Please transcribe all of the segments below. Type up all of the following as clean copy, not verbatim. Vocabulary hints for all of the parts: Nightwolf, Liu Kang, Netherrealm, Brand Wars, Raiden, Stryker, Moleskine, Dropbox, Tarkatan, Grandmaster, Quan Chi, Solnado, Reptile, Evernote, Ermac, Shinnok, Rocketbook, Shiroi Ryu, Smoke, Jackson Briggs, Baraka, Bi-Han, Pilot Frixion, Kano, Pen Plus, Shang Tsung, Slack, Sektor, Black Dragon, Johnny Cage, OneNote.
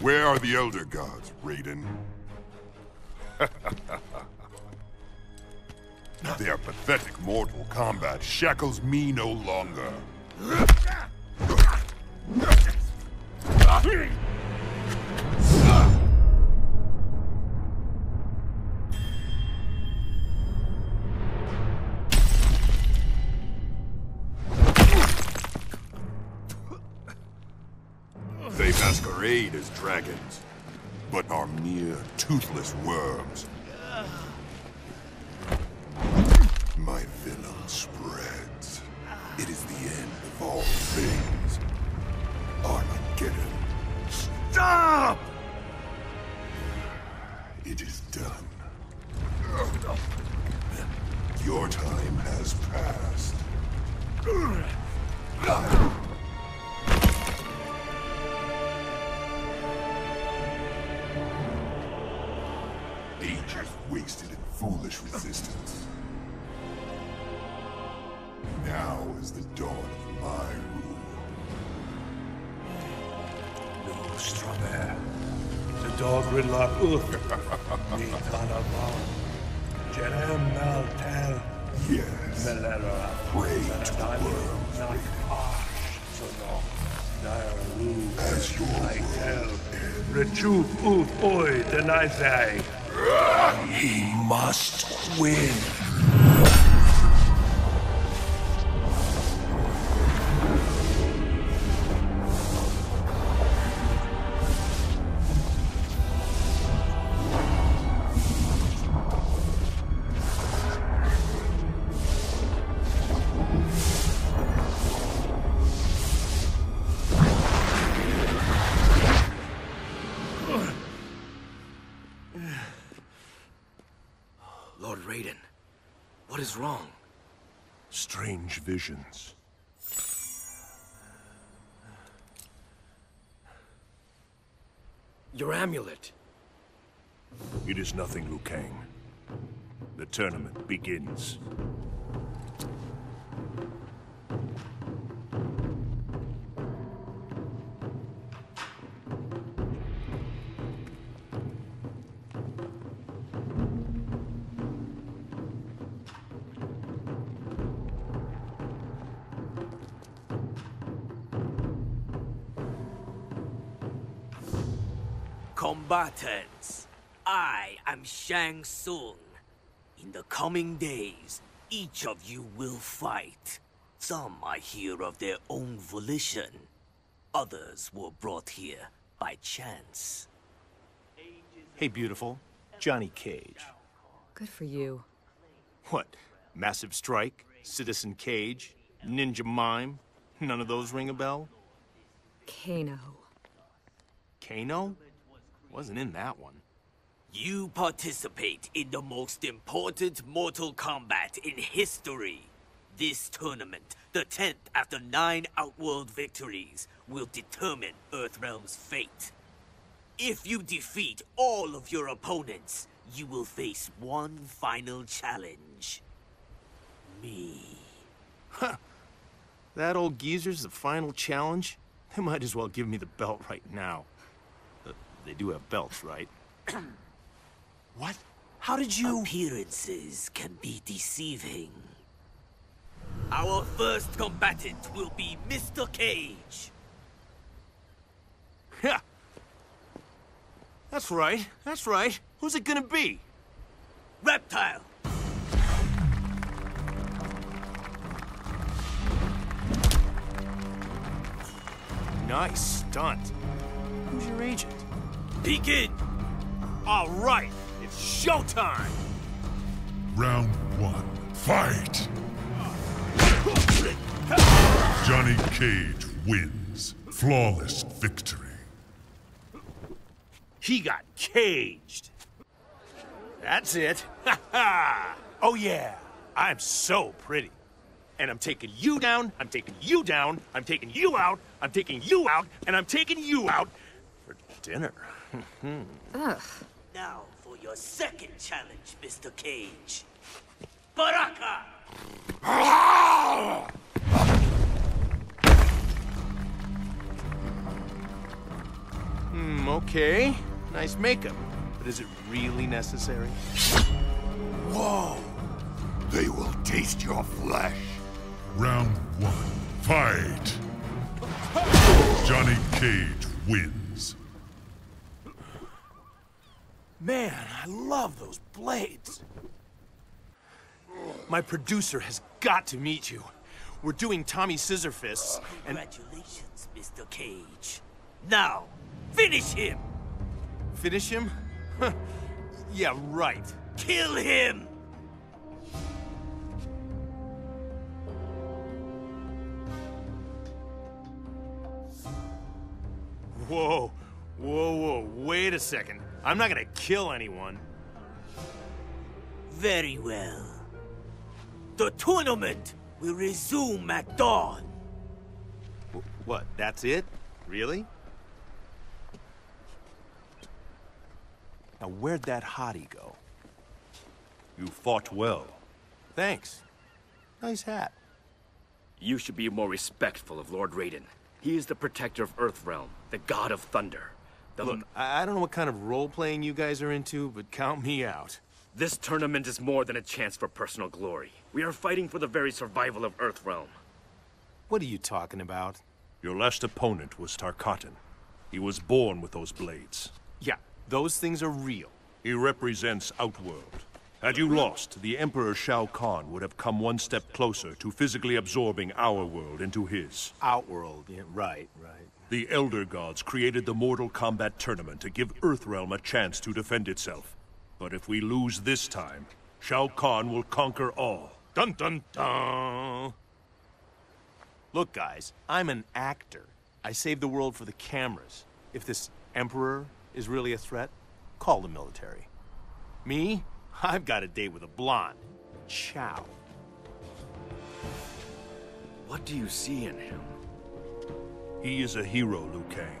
Where are the Elder Gods, Raiden? Their pathetic mortal combat shackles me no longer. They masquerade as dragons, but are mere toothless worms. My venom spreads. It is the end of all things. Armageddon. Stop! It is done. Your time has passed. Ages wasted in foolish resistance. Now is the dawn of my rule. No, Strawbear. The dog ridlock Ulf. Me Tanabal. Jerem Maltel. Yes. Melera. Pray to the world. Not harsh so long. Dire rule. As your world ends. Rejuve Ulf Oi, the Nizai. He must win. Wrong. Strange visions. Your amulet. It is nothing, Liu Kang. The tournament begins. Combatants, I am Shang Tsung. In the coming days, each of you will fight. Some are here of their own volition. Others were brought here by chance. Hey, beautiful. Johnny Cage. Good for you. What? Massive Strike? Citizen Cage? Ninja Mime? None of those ring a bell? Kano. Kano? Wasn't in that one. You participate in the most important mortal combat in history. This tournament, the 10th after 9 Outworld victories, will determine Earthrealm's fate. If you defeat all of your opponents, you will face one final challenge. Me. Huh. That old geezer's the final challenge? They might as well give me the belt right now. They do have belts, right? What? How did you... Appearances can be deceiving. Our first combatant will be Mr. Cage. Yeah. That's right, that's right. Who's it gonna be? Reptile! Nice stunt. Who's your agent? Begin! Alright, it's showtime! Round one, fight! Johnny Cage wins. Flawless victory. He got caged. That's it. Ha ha! Oh yeah, I'm so pretty. And I'm taking you down, I'm taking you down, I'm taking you out, I'm taking you out, and I'm taking you out for dinner. Ugh. Now for your second challenge, Mr. Cage. Baraka! Okay. Nice makeup. But is it really necessary? Whoa! They will taste your flesh. Round one. Fight! Johnny Cage wins. Man, I love those blades. My producer has got to meet you. We're doing Tommy Scissorfists, and... Congratulations, Mr. Cage. Now, finish him! Finish him? Yeah, right. Kill him! Whoa. Whoa, whoa, wait a second. I'm not gonna kill anyone. Very well. The tournament will resume at dawn. What, that's it? Really? Now where'd that hottie go? You fought well. Thanks. Nice hat. You should be more respectful of Lord Raiden. He is the protector of Earthrealm, the god of thunder. Look, I don't know what kind of role-playing you guys are into, but count me out. This tournament is more than a chance for personal glory. We are fighting for the very survival of Earthrealm. What are you talking about? Your last opponent was Tarkatan. He was born with those blades. Yeah, those things are real. He represents Outworld. Had you lost, the Emperor Shao Kahn would have come one step closer to physically absorbing our world into his. Outworld, yeah, right. The Elder Gods created the Mortal Kombat Tournament to give Earthrealm a chance to defend itself. But if we lose this time, Shao Kahn will conquer all. Dun dun dun! Look guys, I'm an actor. I save the world for the cameras. If this Emperor is really a threat, call the military. Me? I've got a date with a blonde. Ciao. What do you see in him? He is a hero, Liu Kang,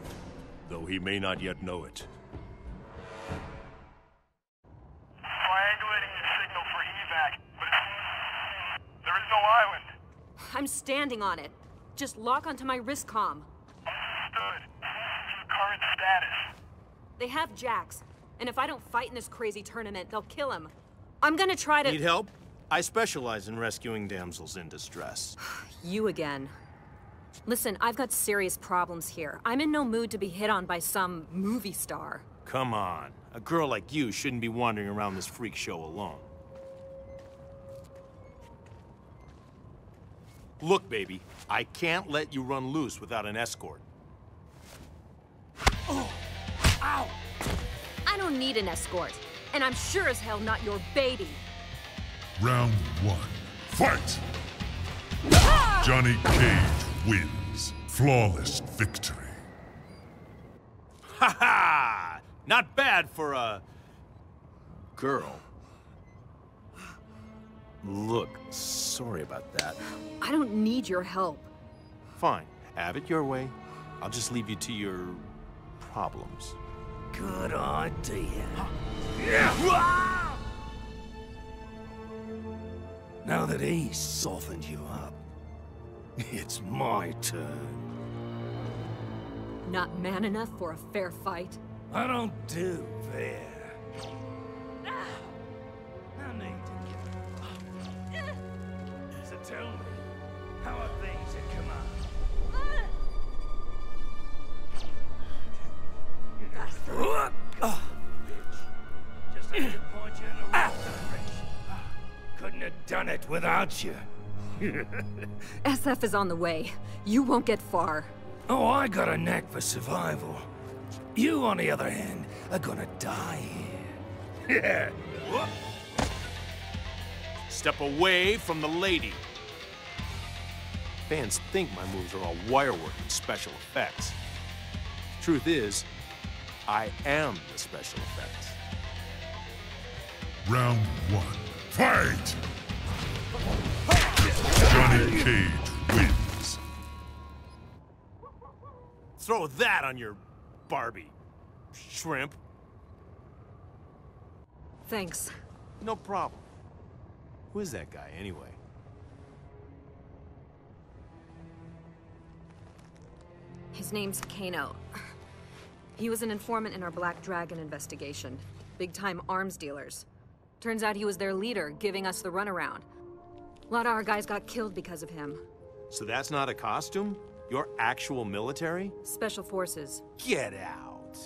though he may not yet know it. Triangulating the signal for evac, but there is no island. I'm standing on it. Just lock onto my wrist comm. Understood. This is your current status. They have Jax. And if I don't fight in this crazy tournament, they'll kill him. I'm gonna try to— Need help? I specialize in rescuing damsels in distress. You again. Listen, I've got serious problems here. I'm in no mood to be hit on by some movie star. Come on. A girl like you shouldn't be wandering around this freak show alone. Look, baby, I can't let you run loose without an escort. Oh! Ow! I don't need an escort, and I'm sure as hell not your baby. Round one, fight! Ah! Johnny Cage wins. Flawless victory. Ha ha! Not bad for a... girl. Look, sorry about that. I don't need your help. Fine, have it your way. I'll just leave you to your... problems. Good idea. Yeah. Now that he's softened you up, it's my turn. Not man enough for a fair fight? I don't do fair. No need to give up. So tell me, how are things at Command? Just had to point you in the right direction. Couldn't have done it without you. SF is on the way. You won't get far. Oh, I got a knack for survival. You, on the other hand, are gonna die here. Step away from the lady. Fans think my moves are all wirework and special effects. Truth is, I am the special effects. Round one, fight! Johnny Cage wins. Throw that on your Barbie, shrimp. Thanks. No problem. Who is that guy anyway? His name's Kano. He was an informant in our Black Dragon investigation. Big-time arms dealers. Turns out he was their leader, giving us the runaround. A lot of our guys got killed because of him. So that's not a costume? Your actual military? Special forces. Get out!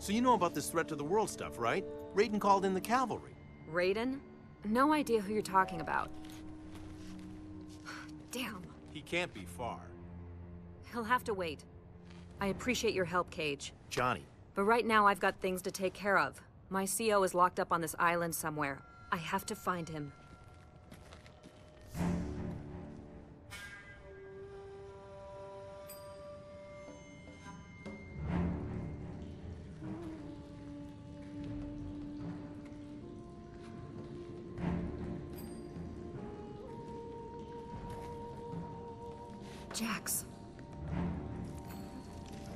So you know about this threat to the world stuff, right? Raiden called in the cavalry. Raiden? No idea who you're talking about. Damn. He can't be far. He'll have to wait. I appreciate your help, Cage. Johnny. But right now I've got things to take care of. My CO is locked up on this island somewhere. I have to find him. Jax.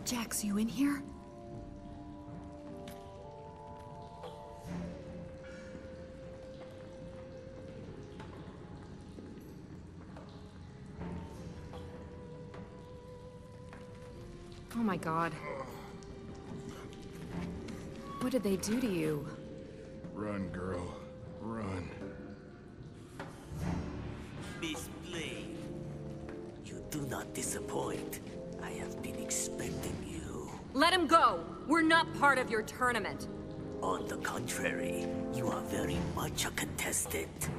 Jax, you in here? Oh my God. What did they do to you? Run, girl. Run. Do not disappoint. I have been expecting you. Let him go! We're not part of your tournament. On the contrary, you are very much a contestant.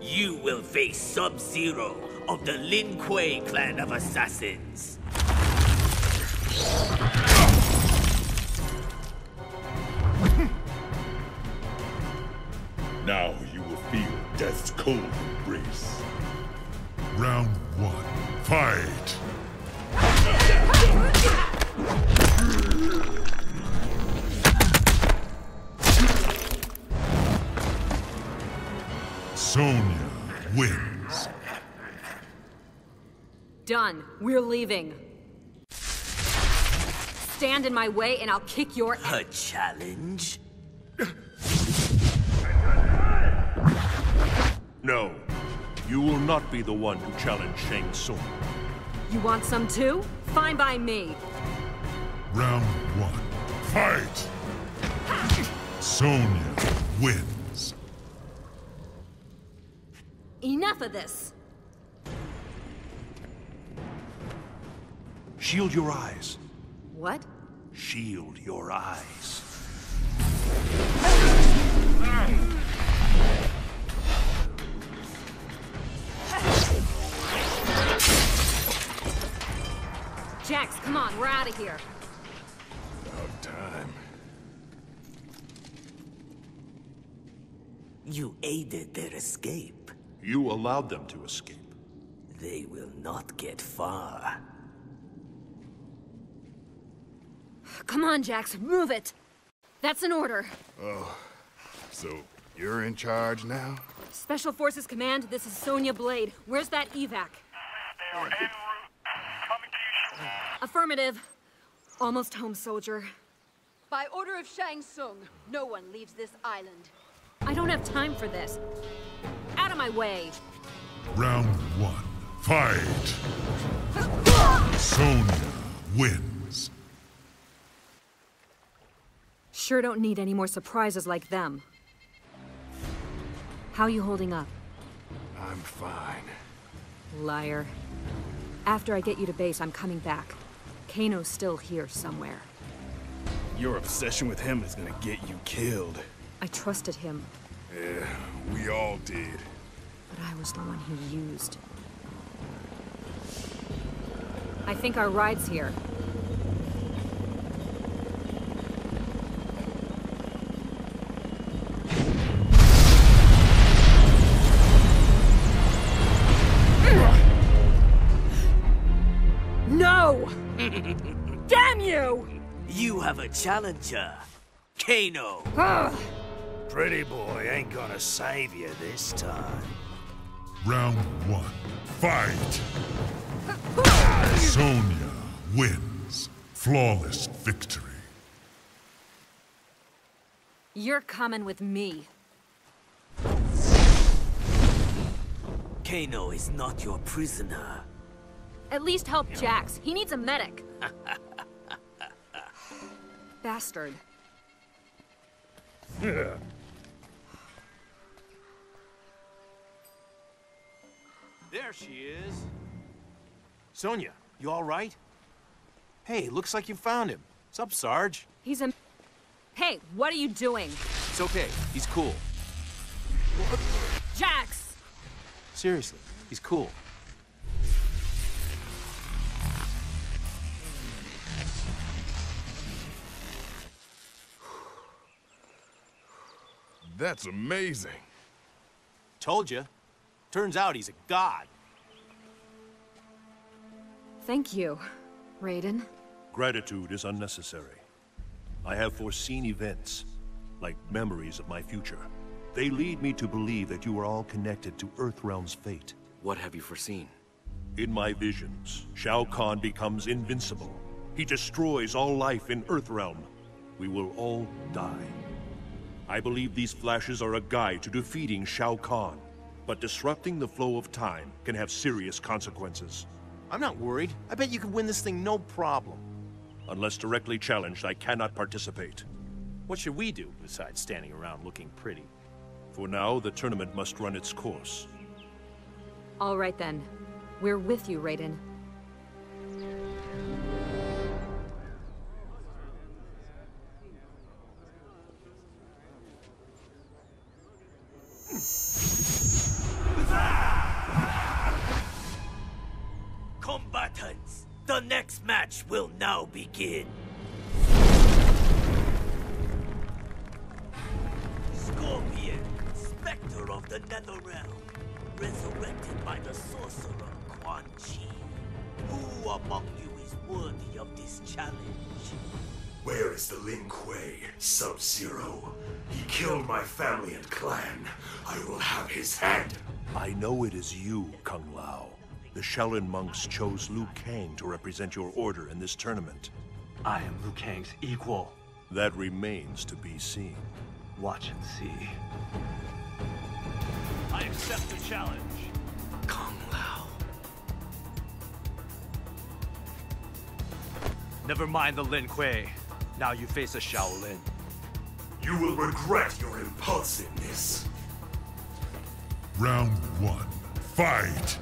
You will face Sub-Zero of the Lin Kuei clan of assassins. Now you will feel death's cold embrace. Round one. Fight! Sonya wins. Done. We're leaving. Stand in my way and I'll kick your ass. A challenge? No. You will not be the one to challenge Shang Tsung. You want some too? Fine by me. Round one, fight! Sonya wins. Enough of this. Shield your eyes. What? Shield your eyes. Jax, come on, we're out of here. About time. You aided their escape. You allowed them to escape. They will not get far. Come on, Jax, move it. That's an order. Oh, so you're in charge now? Special Forces Command, this is Sonya Blade. Where's that evac? They're en route. Affirmative. Almost home, soldier. By order of Shang Tsung, no one leaves this island. I don't have time for this. Out of my way. Round one, fight! Sonya wins. Sure don't need any more surprises like them. How you holding up? I'm fine. Liar. After I get you to base, I'm coming back. Kano's still here somewhere. Your obsession with him is gonna get you killed. I trusted him. Yeah, we all did. But I was the one he used. I think our ride's here. Damn you! You have a challenger, Kano. Ugh. Pretty boy ain't gonna save you this time. Round one, fight! Sonya wins. Flawless victory. You're coming with me. Kano is not your prisoner. At least help Jax. He needs a medic. bastard. Yeah. There she is. Sonya, you all right? Hey, looks like you found him. What's up, Sarge? He's in... Hey, what are you doing? It's okay. He's cool. What? Jax! Seriously, he's cool. That's amazing. Told you. Turns out he's a god. Thank you, Raiden. Gratitude is unnecessary. I have foreseen events, like memories of my future. They lead me to believe that you are all connected to Earthrealm's fate. What have you foreseen? In my visions, Shao Kahn becomes invincible. He destroys all life in Earthrealm. We will all die. I believe these flashes are a guide to defeating Shao Kahn, but disrupting the flow of time can have serious consequences. I'm not worried. I bet you could win this thing no problem. Unless directly challenged, I cannot participate. What should we do besides standing around looking pretty? For now, the tournament must run its course. All right then. We're with you, Raiden. Combatants, the next match will now begin. Scorpion, Spectre of the Netherrealm, resurrected by the sorcerer Quan Chi. Who among you is worthy of this challenge? Where is the Lin Kuei, Sub-Zero? He killed my family and clan. I will have his head. I know it is you, Kung Lao. The Shaolin monks chose Liu Kang to represent your order in this tournament. I am Liu Kang's equal. That remains to be seen. Watch and see. I accept the challenge. Kung Lao. Never mind the Lin Kuei. Now you face a Shaolin. You will regret your impulsiveness. Round one. Fight!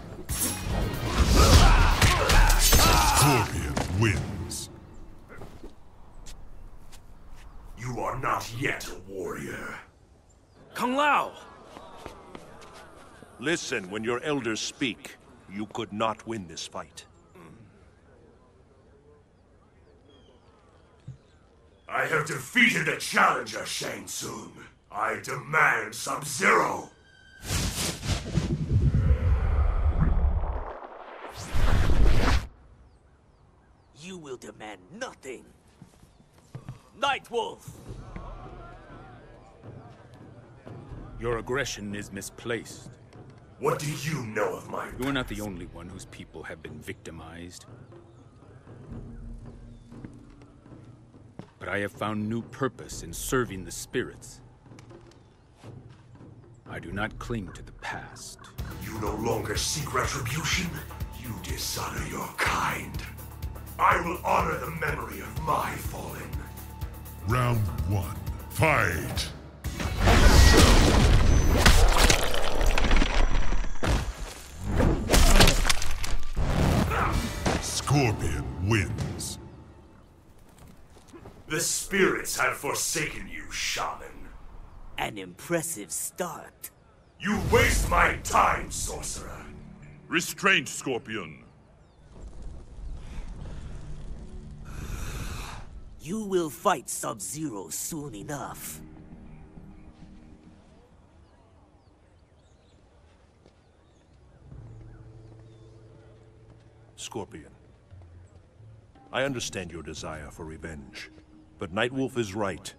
Scorpion wins. You are not yet a warrior. Kung Lao! Listen, when your elders speak, you could not win this fight. I have defeated a challenger, Shang Tsung. I demand Sub-Zero. You will demand nothing. Nightwolf! Your aggression is misplaced. What do you know of my past? You're not the only one whose people have been victimized. But I have found new purpose in serving the spirits. I do not cling to the past. You no longer seek retribution. You dishonor your kind. I will honor the memory of my fallen. Round one, fight! Scorpion wins. The spirits have forsaken you, shaman. An impressive start. You waste my time, sorcerer. Restraint, Scorpion. You will fight Sub-Zero soon enough. Scorpion, I understand your desire for revenge, but Nightwolf is right.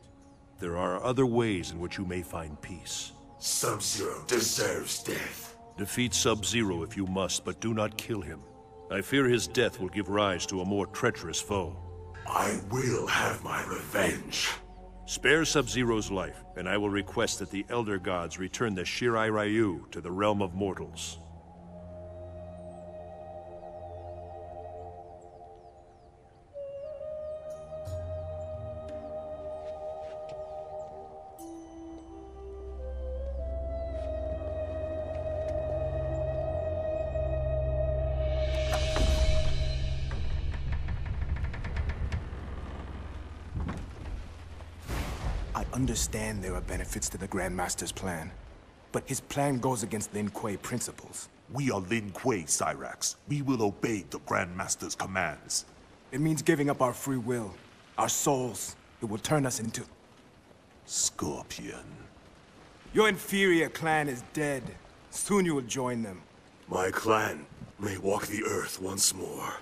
There are other ways in which you may find peace. Sub-Zero deserves death. Defeat Sub-Zero if you must, but do not kill him. I fear his death will give rise to a more treacherous foe. I will have my revenge. Spare Sub-Zero's life, and I will request that the Elder Gods return the Shirai Ryu to the realm of mortals. I understand there are benefits to the Grandmaster's plan, but his plan goes against Lin Kuei principles. We are Lin Kuei, Cyrax. We will obey the Grandmaster's commands. It means giving up our free will, our souls. It will turn us into... Scorpion. Your inferior clan is dead. Soon you will join them. My clan may walk the earth once more.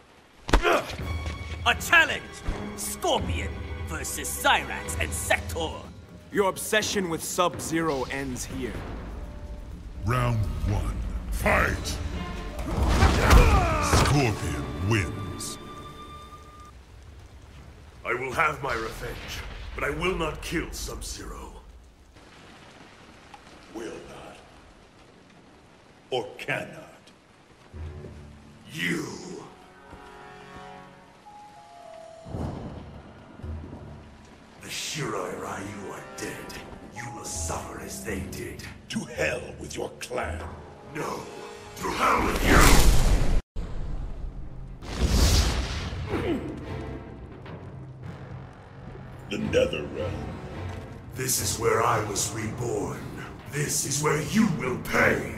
A challenge! Scorpion versus Cyrax and Sektor! Your obsession with Sub-Zero ends here. Round one, fight! Scorpion wins. I will have my revenge, but I will not kill Sub-Zero. Will not. Or cannot. You! The Shiroi Ryu are dead. You will suffer as they did. To hell with your clan. No, to hell with you! The Netherrealm. This is where I was reborn. This is where you will pay.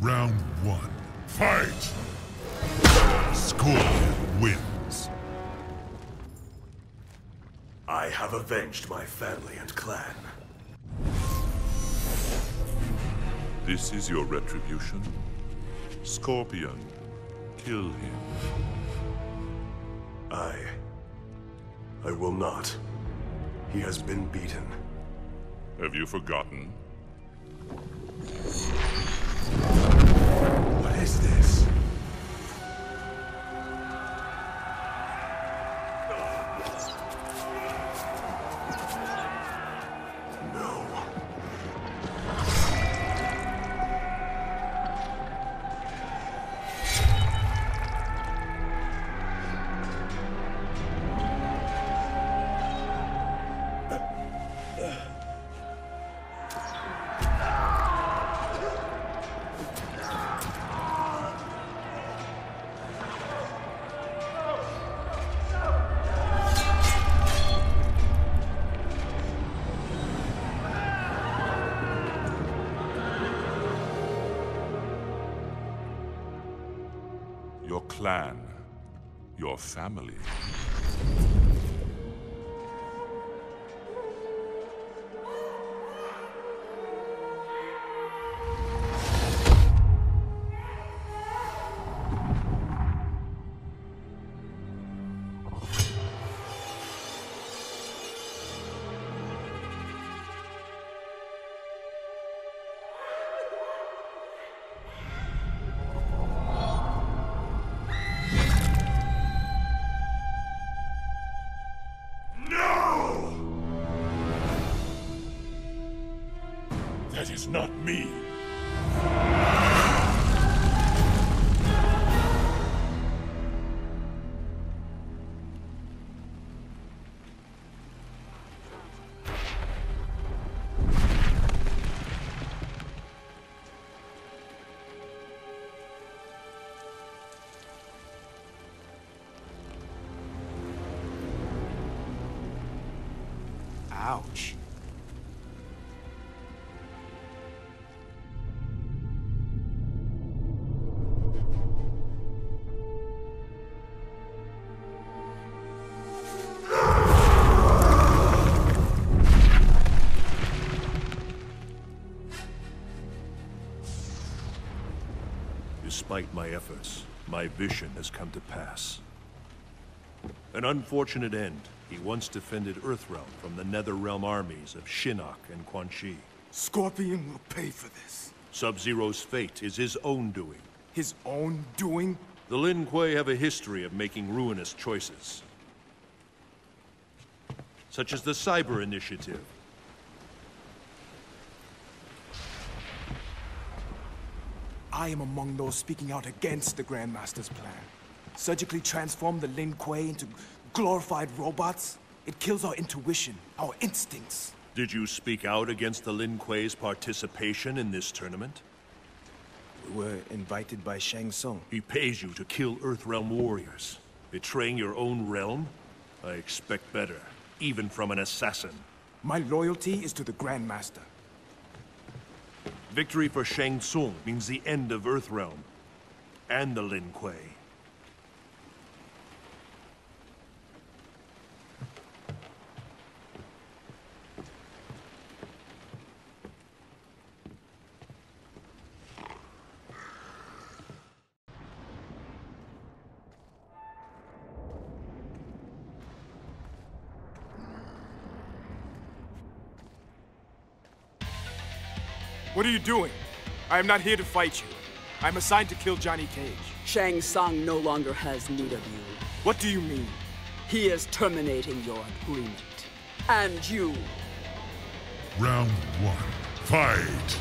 Round one, fight! Scorpion wins. I have avenged my family and clan. This is your retribution? Scorpion, kill him. I will not. He has been beaten. Have you forgotten? What is this? Your clan, your family. Ouch. Despite my efforts, my vision has come to pass. An unfortunate end. He once defended Earthrealm from the Netherrealm armies of Shinnok and Quan Chi. Scorpion will pay for this. Sub-Zero's fate is his own doing. His own doing? The Lin Kuei have a history of making ruinous choices. Such as the Cyber Initiative. I am among those speaking out against the Grandmaster's plan. Surgically transform the Lin Kuei into... glorified robots? It kills our intuition, our instincts. Did you speak out against the Lin Kuei's participation in this tournament? We were invited by Shang Tsung. He pays you to kill Earthrealm warriors. Betraying your own realm? I expect better, even from an assassin. My loyalty is to the Grandmaster. Victory for Shang Tsung means the end of Earthrealm and the Lin Kuei. What are you doing? I am not here to fight you. I'm assigned to kill Johnny Cage. Shang Tsung no longer has need of you. What do you mean? He is terminating your agreement. And you. Round one, fight!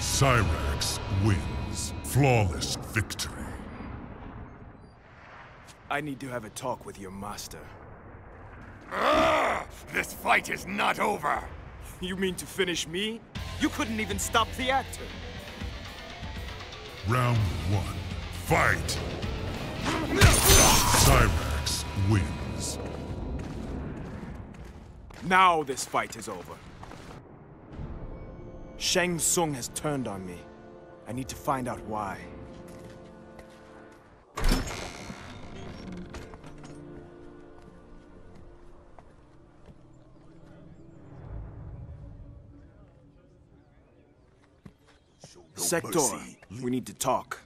Cyrax wins. Flawless victory. I need to have a talk with your master. Ugh! This fight is not over! You mean to finish me? You couldn't even stop the actor! Round one, fight! Cyrax wins. Now this fight is over. Shang Tsung has turned on me. I need to find out why. Sektor, we need to talk.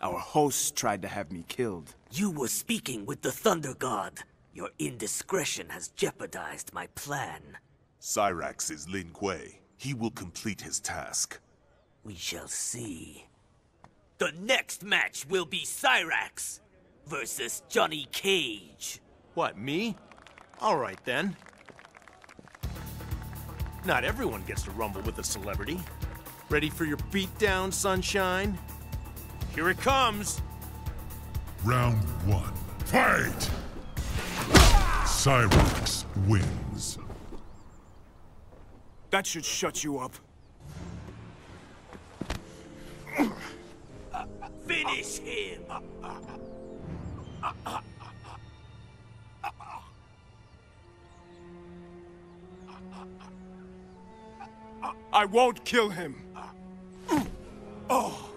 Our host tried to have me killed. You were speaking with the Thunder God. Your indiscretion has jeopardized my plan. Cyrax is Lin Kuei. He will complete his task. We shall see. The next match will be Cyrax versus Johnny Cage. What, me? All right then. Not everyone gets to rumble with a celebrity. Ready for your beatdown, sunshine? Here it comes! Round one, fight! Cyrax wins. That should shut you up. Finish him! I won't kill him! Oh.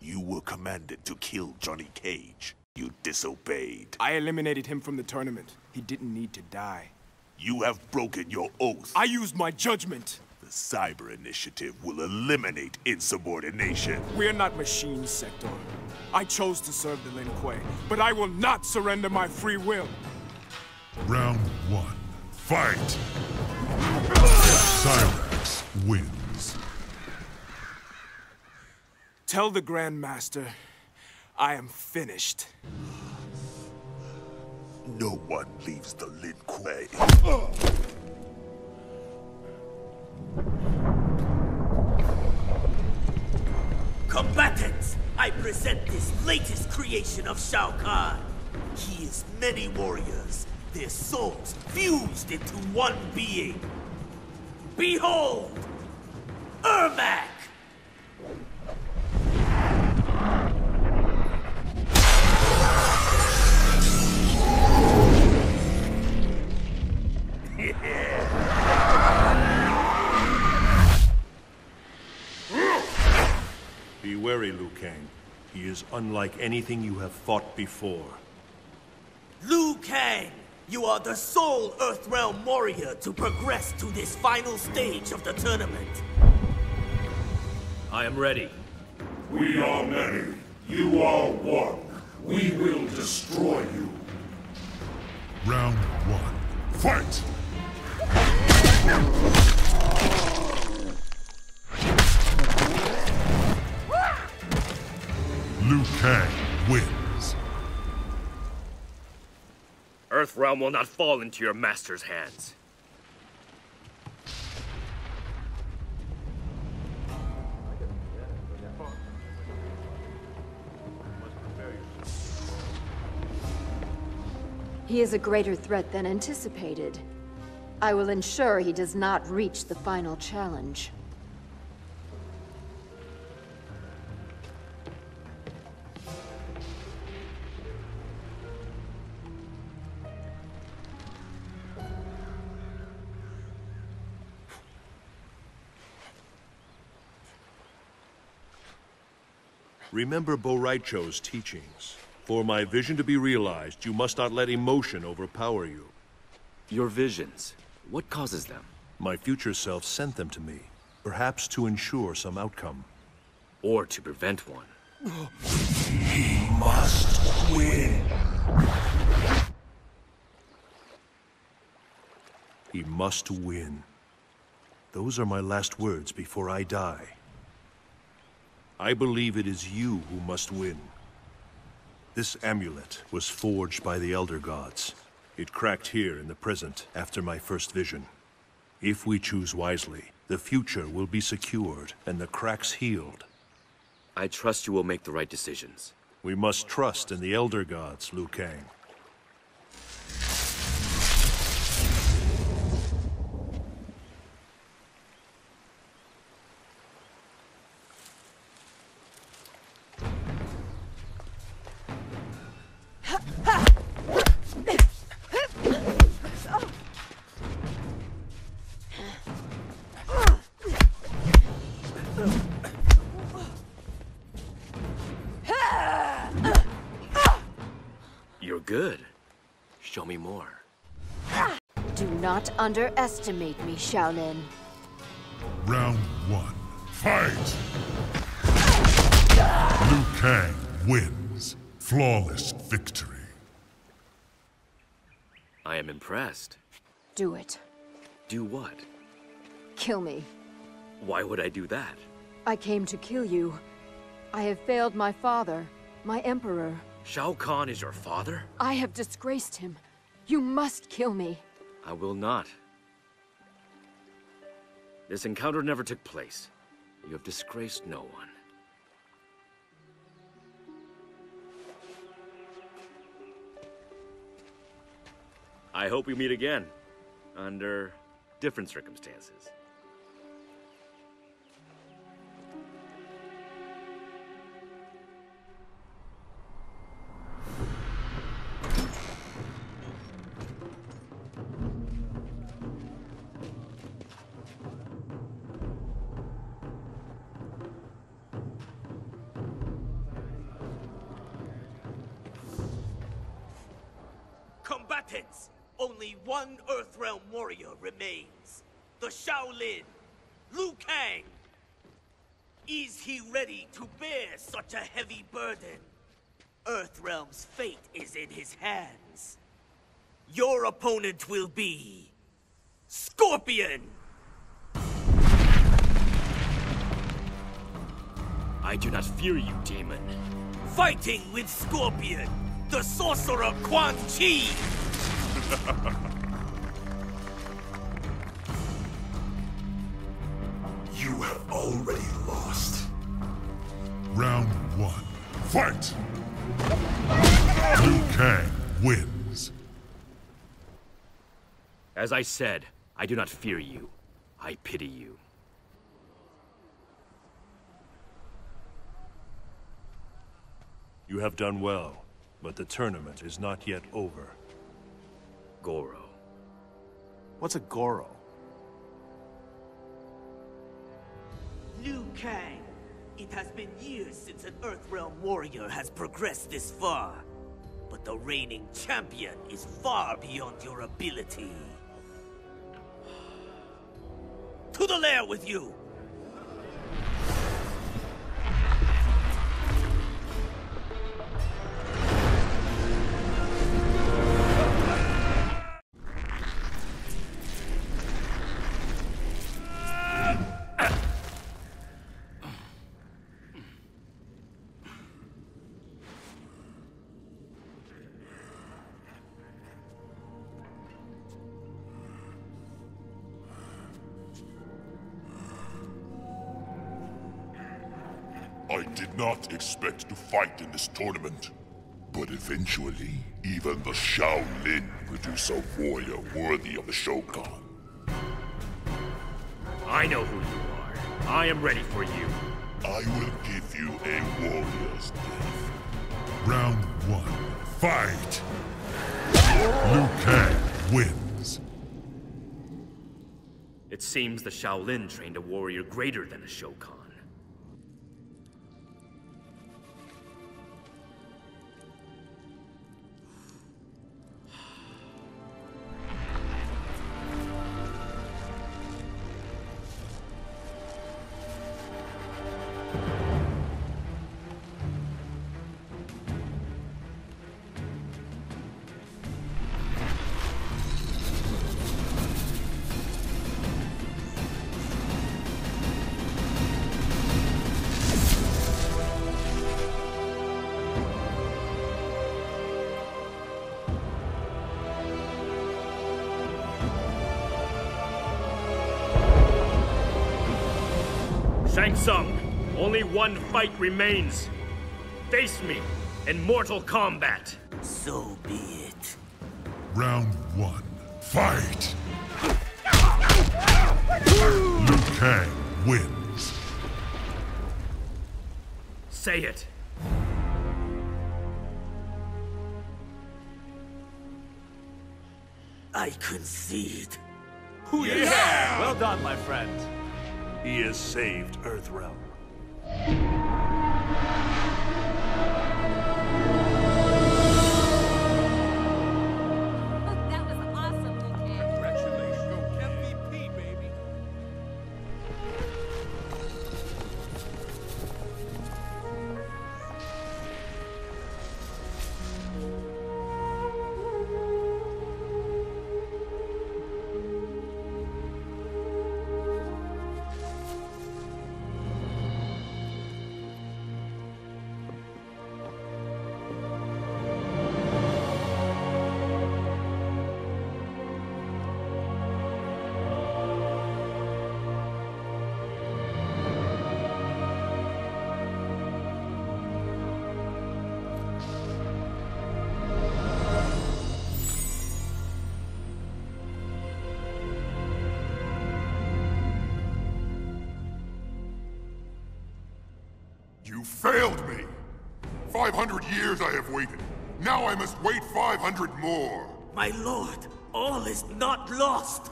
You were commanded to kill Johnny Cage. You disobeyed. I eliminated him from the tournament. He didn't need to die. You have broken your oath. I used my judgment. The Cyber Initiative will eliminate insubordination. We're not machines, Sektor. I chose to serve the Lin Kuei, but I will not surrender my free will. Round one, fight! Cyrax wins. Tell the Grand Master, I am finished. No one leaves the Lin Kuei. Combatants, I present this latest creation of Shao Kahn. He is many warriors, their souls fused into one being. Behold, Ermac! Be wary, Liu Kang. He is unlike anything you have fought before. Liu Kang! You are the sole Earthrealm warrior to progress to this final stage of the tournament. I am ready. We are many. You are one. We will destroy you. Round one. Fight! Liu Kang wins. Earthrealm will not fall into your master's hands. He is a greater threat than anticipated. I will ensure he does not reach the final challenge. Remember Boraicho's teachings. For my vision to be realized, you must not let emotion overpower you. Your visions, what causes them? My future self sent them to me, perhaps to ensure some outcome. Or to prevent one. He must win. He must win. Those are my last words before I die. I believe it is you who must win. This amulet was forged by the Elder Gods. It cracked here in the present after my first vision. If we choose wisely, the future will be secured and the cracks healed. I trust you will make the right decisions. We must trust in the Elder Gods, Liu Kang. Underestimate me, Shaolin. Round one, fight! Liu Kang wins. Flawless victory. I am impressed. Do it. Do what? Kill me. Why would I do that? I came to kill you. I have failed my father, my emperor. Shao Kahn is your father? I have disgraced him. You must kill me. I will not. This encounter never took place. You have disgraced no one. I hope we meet again, under different circumstances. Only one Earthrealm warrior remains. The Shaolin, Liu Kang. Is he ready to bear such a heavy burden? Earthrealm's fate is in his hands. Your opponent will be... Scorpion! I do not fear you, demon. Fighting with Scorpion, the sorcerer Quan Chi! You have already lost. Round one, fight! Liu Kang wins. As I said, I do not fear you. I pity you. You have done well, but the tournament is not yet over. Goro. What's a Goro? Liu Kang, it has been years since an Earthrealm warrior has progressed this far, but the reigning champion is far beyond your ability. To the lair with you! I did not expect to fight in this tournament. But eventually, even the Shaolin produce a warrior worthy of the Shokan. I know who you are. I am ready for you. I will give you a warrior's death. Round one, fight! Liu Kang wins. It seems the Shaolin trained a warrior greater than a Shokan. Shang Tsung, only one fight remains. Face me in mortal combat. So be it. Round one, fight! Liu Kang wins. Say it. I concede. Yeah! Well done, my friend. He has saved Earthrealm. Look, that was awesome, Liu Kang. Congratulations, MVP, baby. You failed me! 500 years I have waited. Now I must wait 500 more. My lord, all is not lost.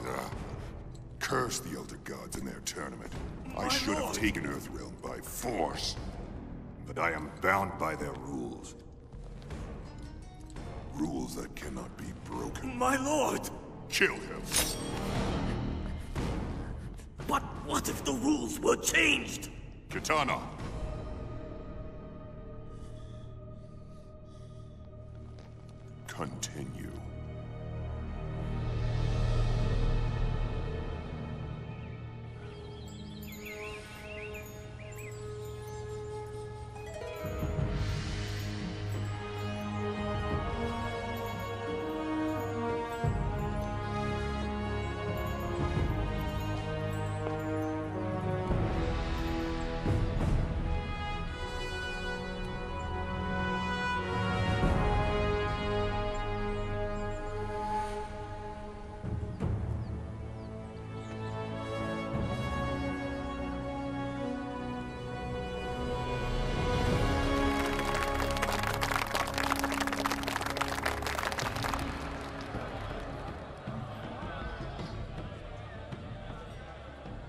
Curse the Elder Gods in their tournament. I should have taken Earthrealm by force. But I am bound by their rules. Rules that cannot be broken. My lord! Kill him. But what if the rules were changed? Kitana! Continue.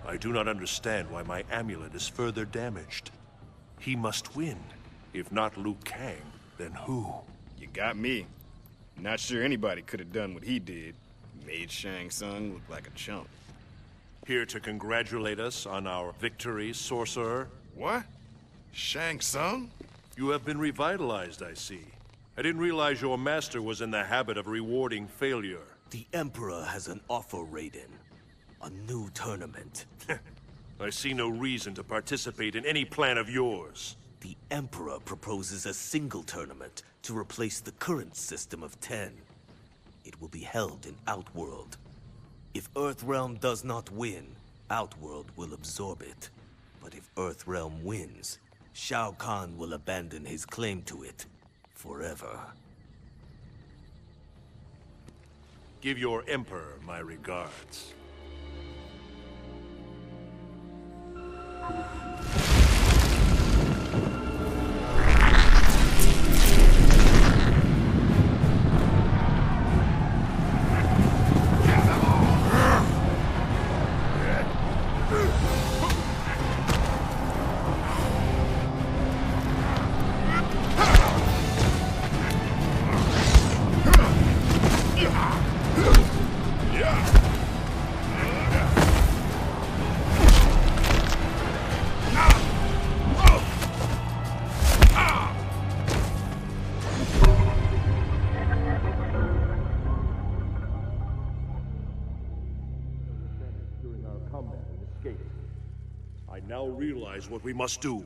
I do not understand why my amulet is further damaged. He must win. If not Liu Kang, then who? You got me. Not sure anybody could have done what he did. Made Shang Tsung look like a chump. Here to congratulate us on our victory, sorcerer. What? Shang Tsung? You have been revitalized, I see. I didn't realize your master was in the habit of rewarding failure. The Emperor has an offer, Raiden. A new tournament. I see no reason to participate in any plan of yours. The Emperor proposes a single tournament to replace the current system of 10. It will be held in Outworld. If Earthrealm does not win, Outworld will absorb it. But if Earthrealm wins, Shao Kahn will abandon his claim to it. forever. Give your Emperor my regards. Realize what we must do.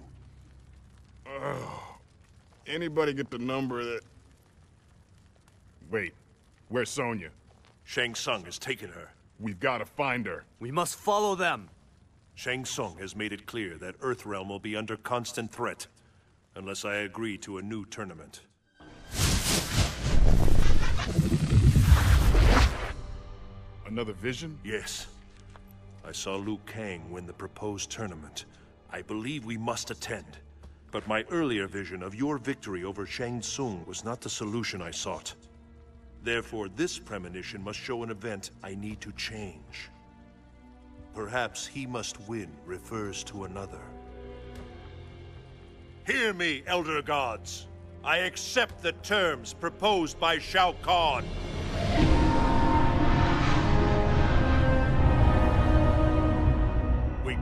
Anybody get the number that... Wait, where's Sonya? Shang Tsung has taken her. We've got to find her. We must follow them. Shang Tsung has made it clear that Earthrealm will be under constant threat, unless I agree to a new tournament. Another vision? Yes. I saw Liu Kang win the proposed tournament. I believe we must attend. But my earlier vision of your victory over Shang Tsung was not the solution I sought. Therefore, this premonition must show an event I need to change. Perhaps he must win refers to another. Hear me, Elder Gods. I accept the terms proposed by Shao Kahn.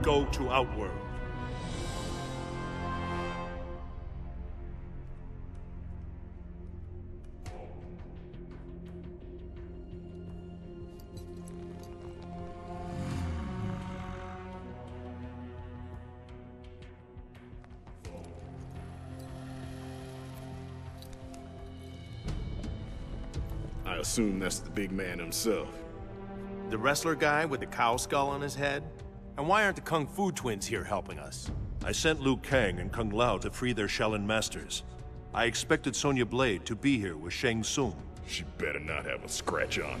Go to Outworld. I assume that's the big man himself. The wrestler guy with the cow skull on his head? And why aren't the Kung Fu twins here helping us? I sent Liu Kang and Kung Lao to free their Shaolin masters. I expected Sonya Blade to be here with Shang Tsung. She better not have a scratch on her.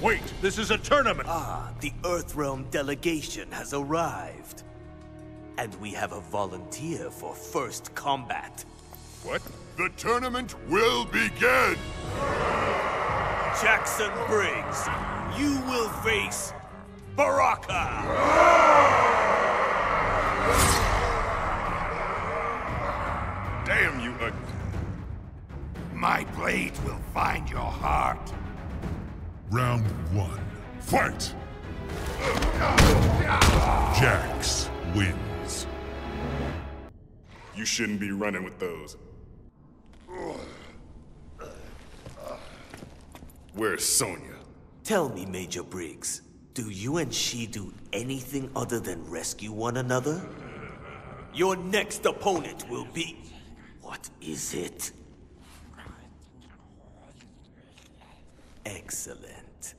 Wait, this is a tournament! Ah, the Earthrealm delegation has arrived. And we have a volunteer for first combat. What? The tournament will begin! Jackson Briggs, you will face... Baraka! Damn you, ugly. My blade will find your heart. Round one, fight! Jax wins. You shouldn't be running with those. Where's Sonya? Tell me, Major Briggs. Do you and she do anything other than rescue one another? Your next opponent will be... What is it? Excellent.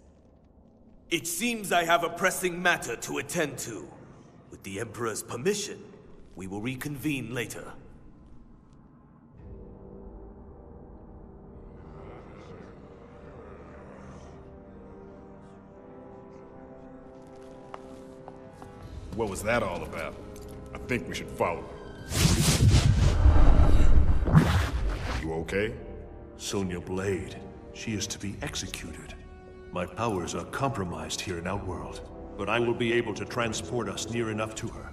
It seems I have a pressing matter to attend to. With the Emperor's permission, we will reconvene later. What was that all about? I think we should follow her. You okay? Sonya Blade. She is to be executed. My powers are compromised here in Outworld, but I will be able to transport us near enough to her.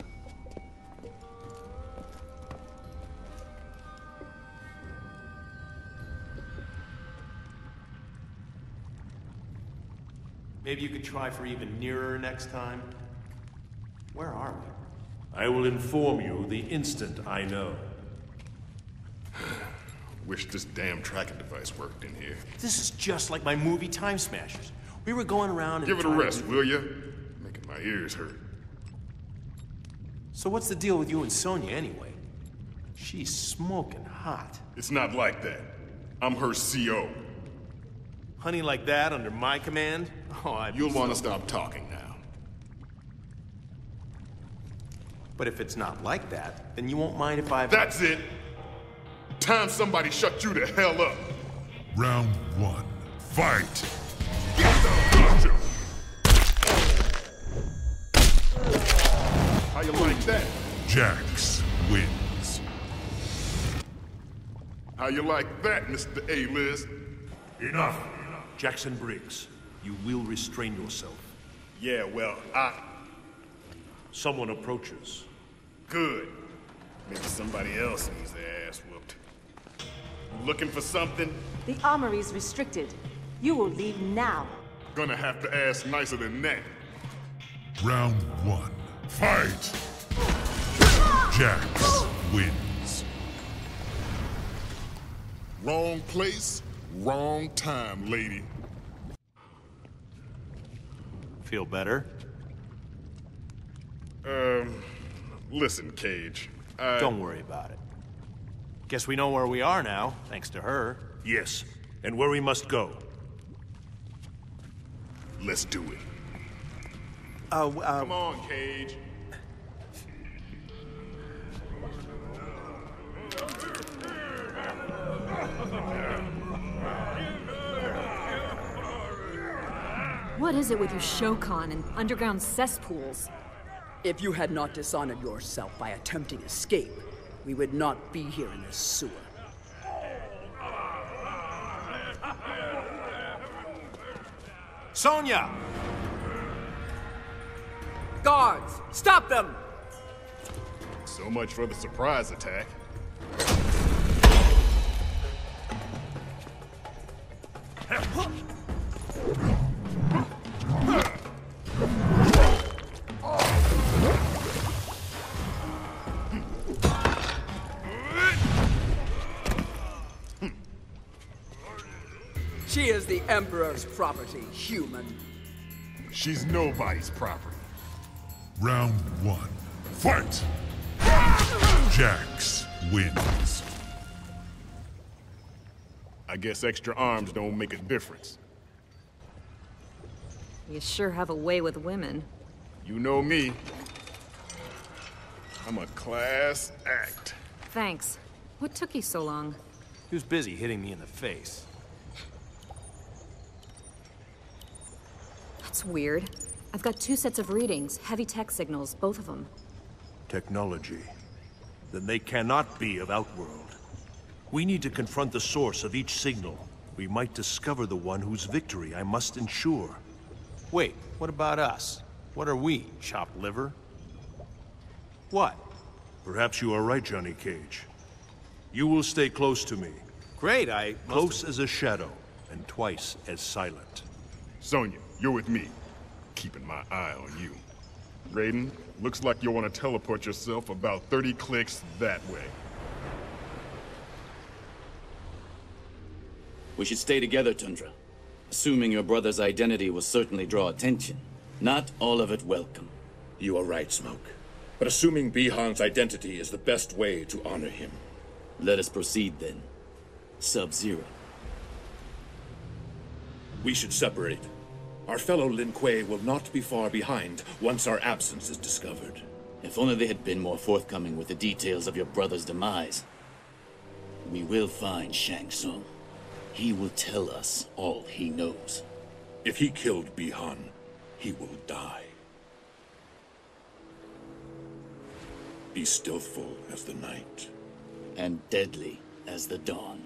Maybe you could try for even nearer next time. Where are we? I will inform you the instant I know. Wish this damn tracking device worked in here. This is just like my movie Time Smashers. We were going around and... Give it a rest, will ya? Making my ears hurt. So what's the deal with you and Sonya anyway? She's smoking hot. It's not like that. I'm her CO. Honey like that under my command? Oh, I'd... You'll want to stop talking now. But if it's not like that, then you won't mind if I... That's it! Time somebody shut you the hell up. Round one, fight! Get the gotcha! How you like that? Jax wins. How you like that, Mr. A-List? Enough. Jackson Briggs, you will restrain yourself. Yeah, well, Someone approaches. Good. Maybe somebody else needs their ass whooped. Looking for something? The armory's restricted. You will leave now. Gonna have to ask nicer than that. Round one. Fight! Jax wins. Wrong place, wrong time, lady. Feel better? Listen, Cage. Don't worry about it. Guess we know where we are now, thanks to her. Yes, and where we must go. Let's do it. Come on, Cage. What is it with your Shokan and underground cesspools? If you had not dishonored yourself by attempting escape, we would not be here in this sewer. Sonya! Guards, stop them! So much for the surprise attack. She is the Emperor's property, human. She's nobody's property. Round one, fight! Jax wins. I guess extra arms don't make a difference. You sure have a way with women. You know me. I'm a class act. Thanks. What took you so long? He was busy hitting me in the face. That's weird. I've got 2 sets of readings, heavy tech signals, both of them. Technology. Then they cannot be of Outworld. We need to confront the source of each signal. We might discover the one whose victory I must ensure. Wait, what about us? What are we, chopped liver? What? Perhaps you are right, Johnny Cage. You will stay close to me. Great, Close as a shadow, and twice as silent. Sonya. You're with me, keeping my eye on you. Raiden, looks like you'll want to teleport yourself about 30 clicks that way. We should stay together, Tundra. Assuming your brother's identity will certainly draw attention. Not all of it welcome. You are right, Smoke. But assuming Bi-Han's identity is the best way to honor him. Let us proceed then. Sub-Zero. We should separate. Our fellow Lin Kuei will not be far behind once our absence is discovered. If only they had been more forthcoming with the details of your brother's demise. We will find Shang Tsung. He will tell us all he knows. If he killed Bi-Han, he will die. Be stealthful as the night. And deadly as the dawn.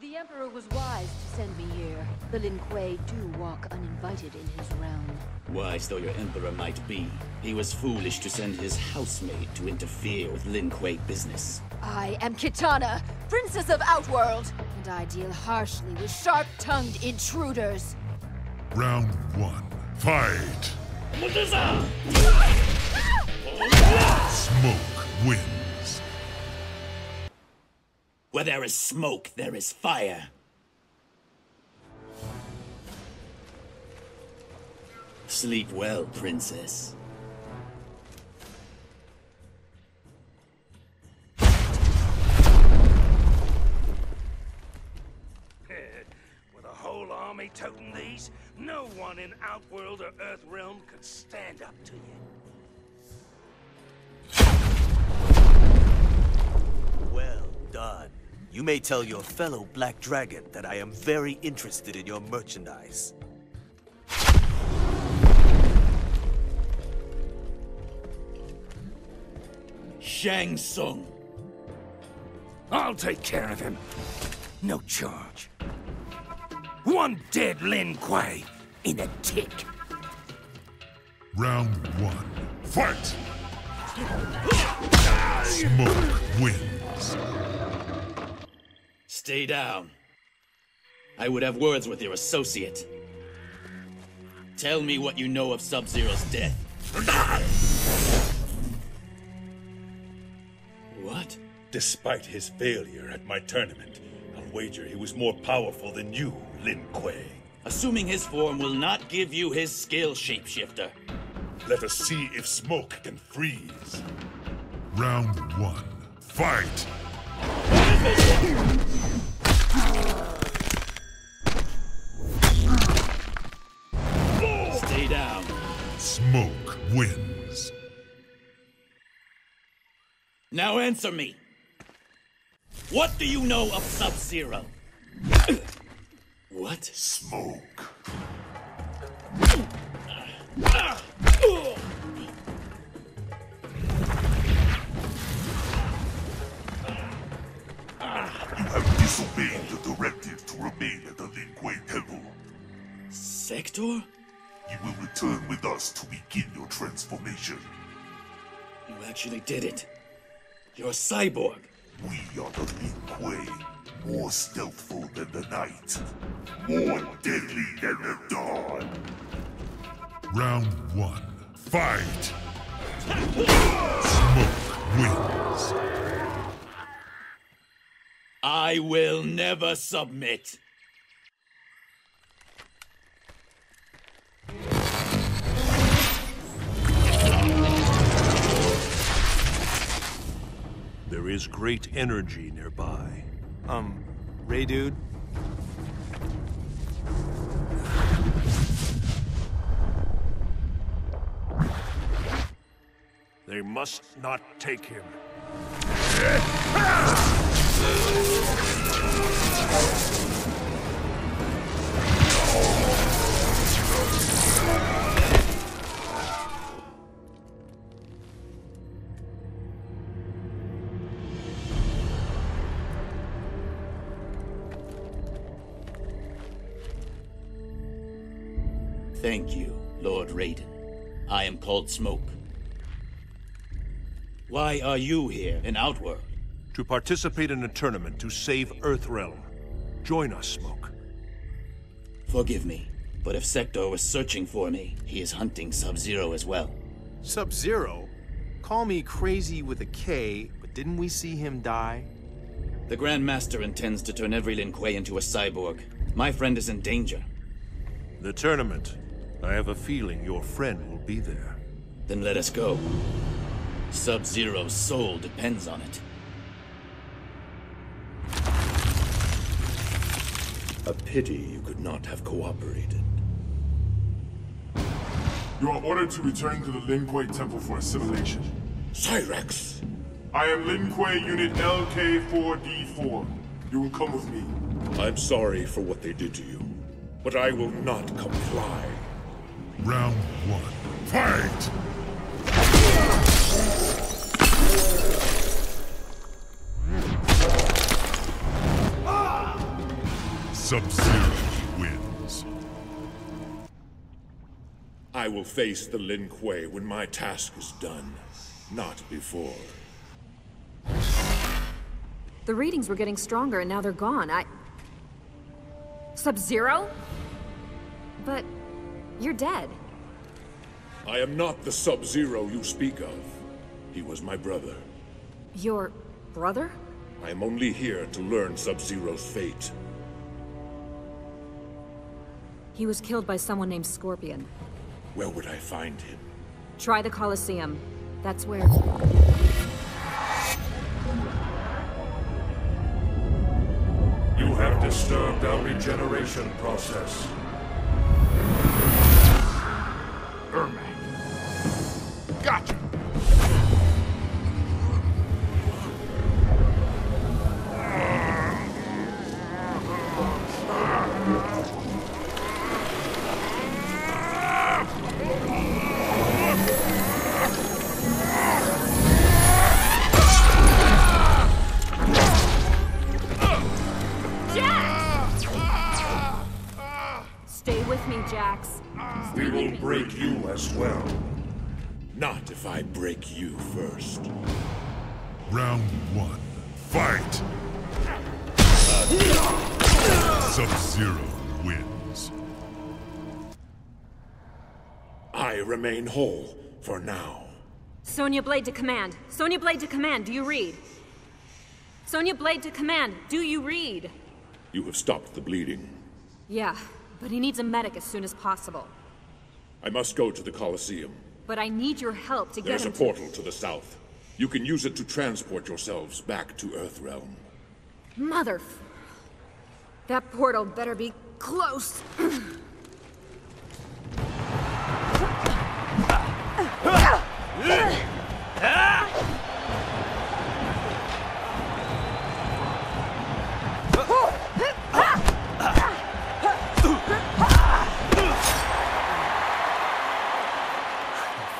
The Emperor was wise to send me here. The Lin Kuei do walk uninvited in his realm. Wise though your Emperor might be, he was foolish to send his housemaid to interfere with Lin Kuei business. I am Kitana, Princess of Outworld, and I deal harshly with sharp-tongued intruders. Round one, fight! Smoke wins. Where there is smoke, there is fire. Sleep well, princess. With a whole army toting these, no one in our Outworld or Earthrealm could stand up to you. Well done. You may tell your fellow Black Dragon that I am very interested in your merchandise. Shang Tsung. I'll take care of him. No charge. One dead Lin Kuei in a tick. Round 1. Fight! Smoke wins. Stay down. I would have words with your associate. Tell me what you know of Sub-Zero's death. What? Despite his failure at my tournament, I'll wager he was more powerful than you, Lin Kuei. Assuming his form will not give you his skill, shapeshifter. Let us see if Smoke can freeze. Round 1. Fight! Stay down. Smoke wins. Now answer me. What do you know of Sub-Zero? What? Smoke. You have disobeyed the directive to remain at the Lin Kuei Temple. Sektor? You will return with us to begin your transformation. You actually did it. You're a cyborg. We are the Lin Kuei, more stealthful than the night, more deadly than the dawn. Round 1, fight! Smoke wins. I will never submit. There is great energy nearby. Ray dude? They must not take him. Thank you, Lord Raiden. I am called Smoke. Why are you here in Outworld? To participate in a tournament to save Earthrealm. Join us, Smoke. Forgive me, but if Sektor was searching for me, he is hunting Sub-Zero as well. Sub-Zero? Call me crazy with a K, but didn't we see him die? The Grandmaster intends to turn every Lin Kuei into a cyborg. My friend is in danger. The tournament. I have a feeling your friend will be there. Then let us go. Sub-Zero's soul depends on it. A pity you could not have cooperated. You are ordered to return to the Lin Kuei Temple for assimilation. Cyrax! I am Lin Kuei Unit LK4D4. You will come with me. I'm sorry for what they did to you, but I will not comply. Round 1. Fight! Sub-Zero wins. I will face the Lin Kuei when my task is done, not before. The readings were getting stronger and now they're gone. Sub-Zero? But you're dead. I am not the Sub-Zero you speak of. He was my brother. Your brother? I am only here to learn Sub-Zero's fate. He was killed by someone named Scorpion. Where would I find him? Try the Colosseum. That's where... You have disturbed our regeneration process. We will break you as well. Not if I break you first. Round one, fight! Sub-Zero wins. I remain whole for now. Sonya Blade to command. Sonya Blade to command. Do you read? Sonya Blade to command. Do you read? You have stopped the bleeding. Yeah, but he needs a medic as soon as possible. I must go to the Colosseum. But I need your help to get him. There's a portal to the south. You can use it to transport yourselves back to Earthrealm. Mother... That portal better be close. I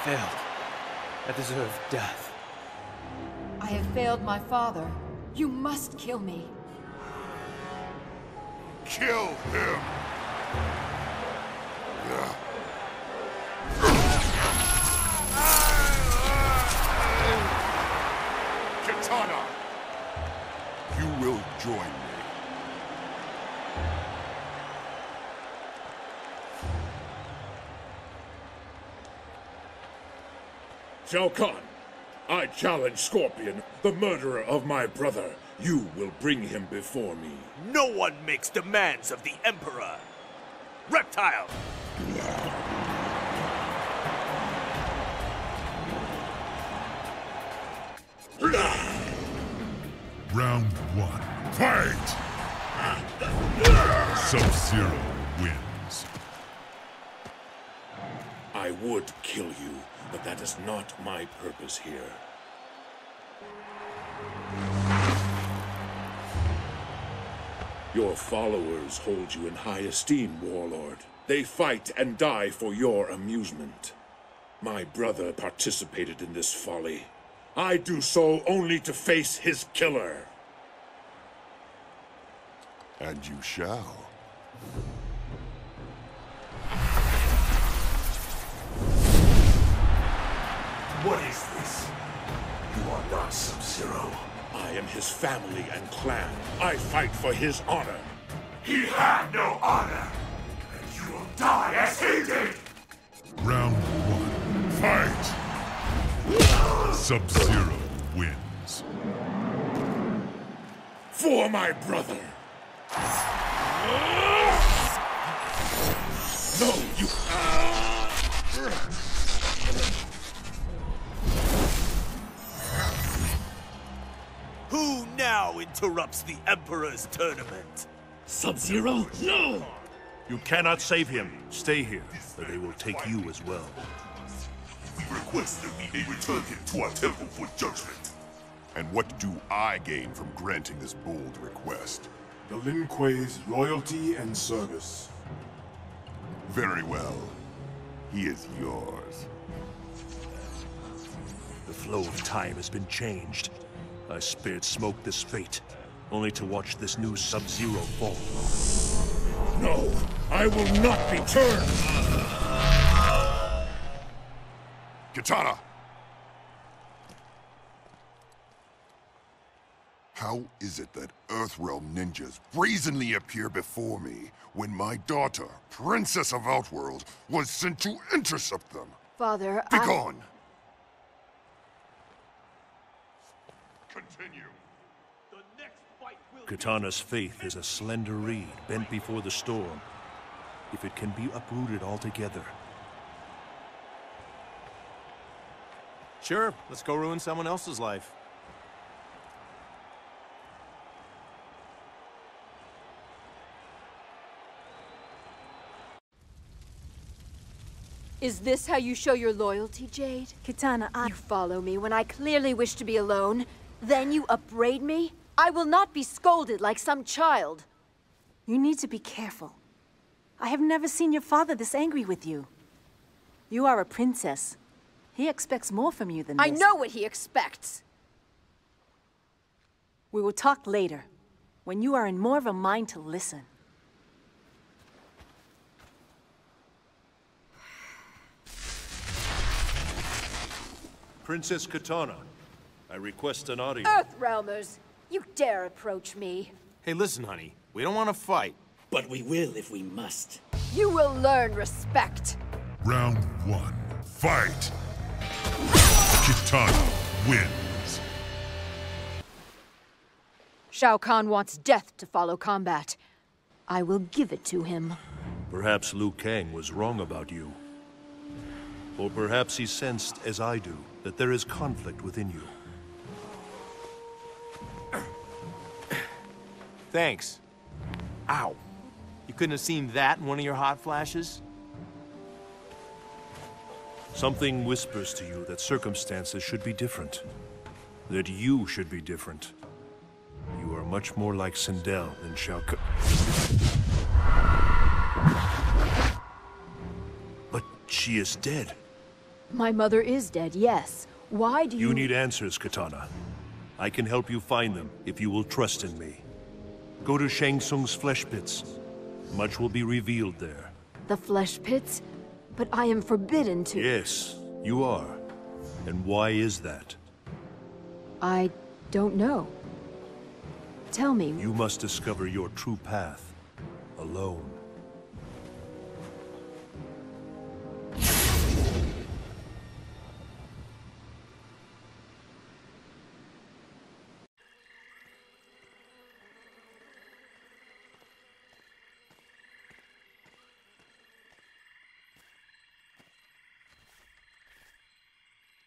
failed. I deserve death. I have failed my father. You must kill me. Kill him! Kitana! You will join me. Shao Kahn, I challenge Scorpion, the murderer of my brother. You will bring him before me. No one makes demands of the Emperor. Reptile! Round one, fight! Sub-Zero wins. I would kill you, but that is not my purpose here. Your followers hold you in high esteem, Warlord. They fight and die for your amusement. My brother participated in this folly. I do so only to face his killer. And you shall. What is this? You are not Sub-Zero. I am his family and clan. I fight for his honor. He had no honor, and you will die as he did! Round one, fight! Sub-Zero wins. For my brother! No, you... Who now interrupts the Emperor's tournament? Sub-Zero? No! You cannot save him. Stay here, or they will take you as well. We request that we may return him to our temple for judgment. And what do I gain from granting this bold request? The Lin Kuei's loyalty and service. Very well. He is yours. The flow of time has been changed. I spared Smoke this fate, only to watch this new Sub-Zero fall. No! I will not be turned! Kitana! How is it that Earthrealm ninjas brazenly appear before me when my daughter, Princess of Outworld, was sent to intercept them? Father, I... Begone! Continue. The next fight will... Kitana's faith is a slender reed bent before the storm. If it can be uprooted altogether... Sure, let's go ruin someone else's life. Is this how you show your loyalty, Jade? Kitana, I... You follow me when I clearly wish to be alone. Then you upbraid me? I will not be scolded like some child. You need to be careful. I have never seen your father this angry with you. You are a princess. He expects more from you than this. I know what he expects! We will talk later, when you are in more of a mind to listen. Princess Kitana, I request an audience. Earthrealmers, you dare approach me. Hey, listen, honey. We don't want to fight. But we will if we must. You will learn respect. Round one, fight! Kitana wins. Shao Kahn wants death to follow combat. I will give it to him. Perhaps Liu Kang was wrong about you. Or perhaps he sensed, as I do, that there is conflict within you. Thanks. Ow. You couldn't have seen that in one of your hot flashes? Something whispers to you that circumstances should be different. That you should be different. You are much more like Sindel than Shao Kahn. But she is dead. My mother is dead, yes. Why do you... You need answers, Kitana. I can help you find them if you will trust in me. Go to Shang Tsung's flesh pits. Much will be revealed there. The flesh pits? But I am forbidden to... Yes, you are. And why is that? I don't know. Tell me... You must discover your true path. Alone.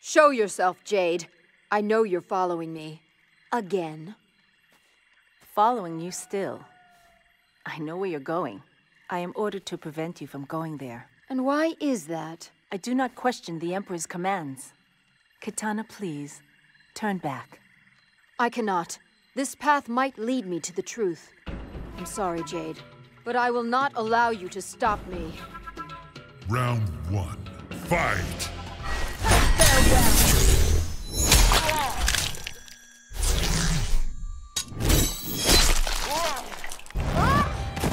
Show yourself, Jade. I know you're following me. Again. Following you still. I know where you're going. I am ordered to prevent you from going there. And why is that? I do not question the Emperor's commands. Kitana, please, turn back. I cannot. This path might lead me to the truth. I'm sorry, Jade, but I will not allow you to stop me. Round one, fight!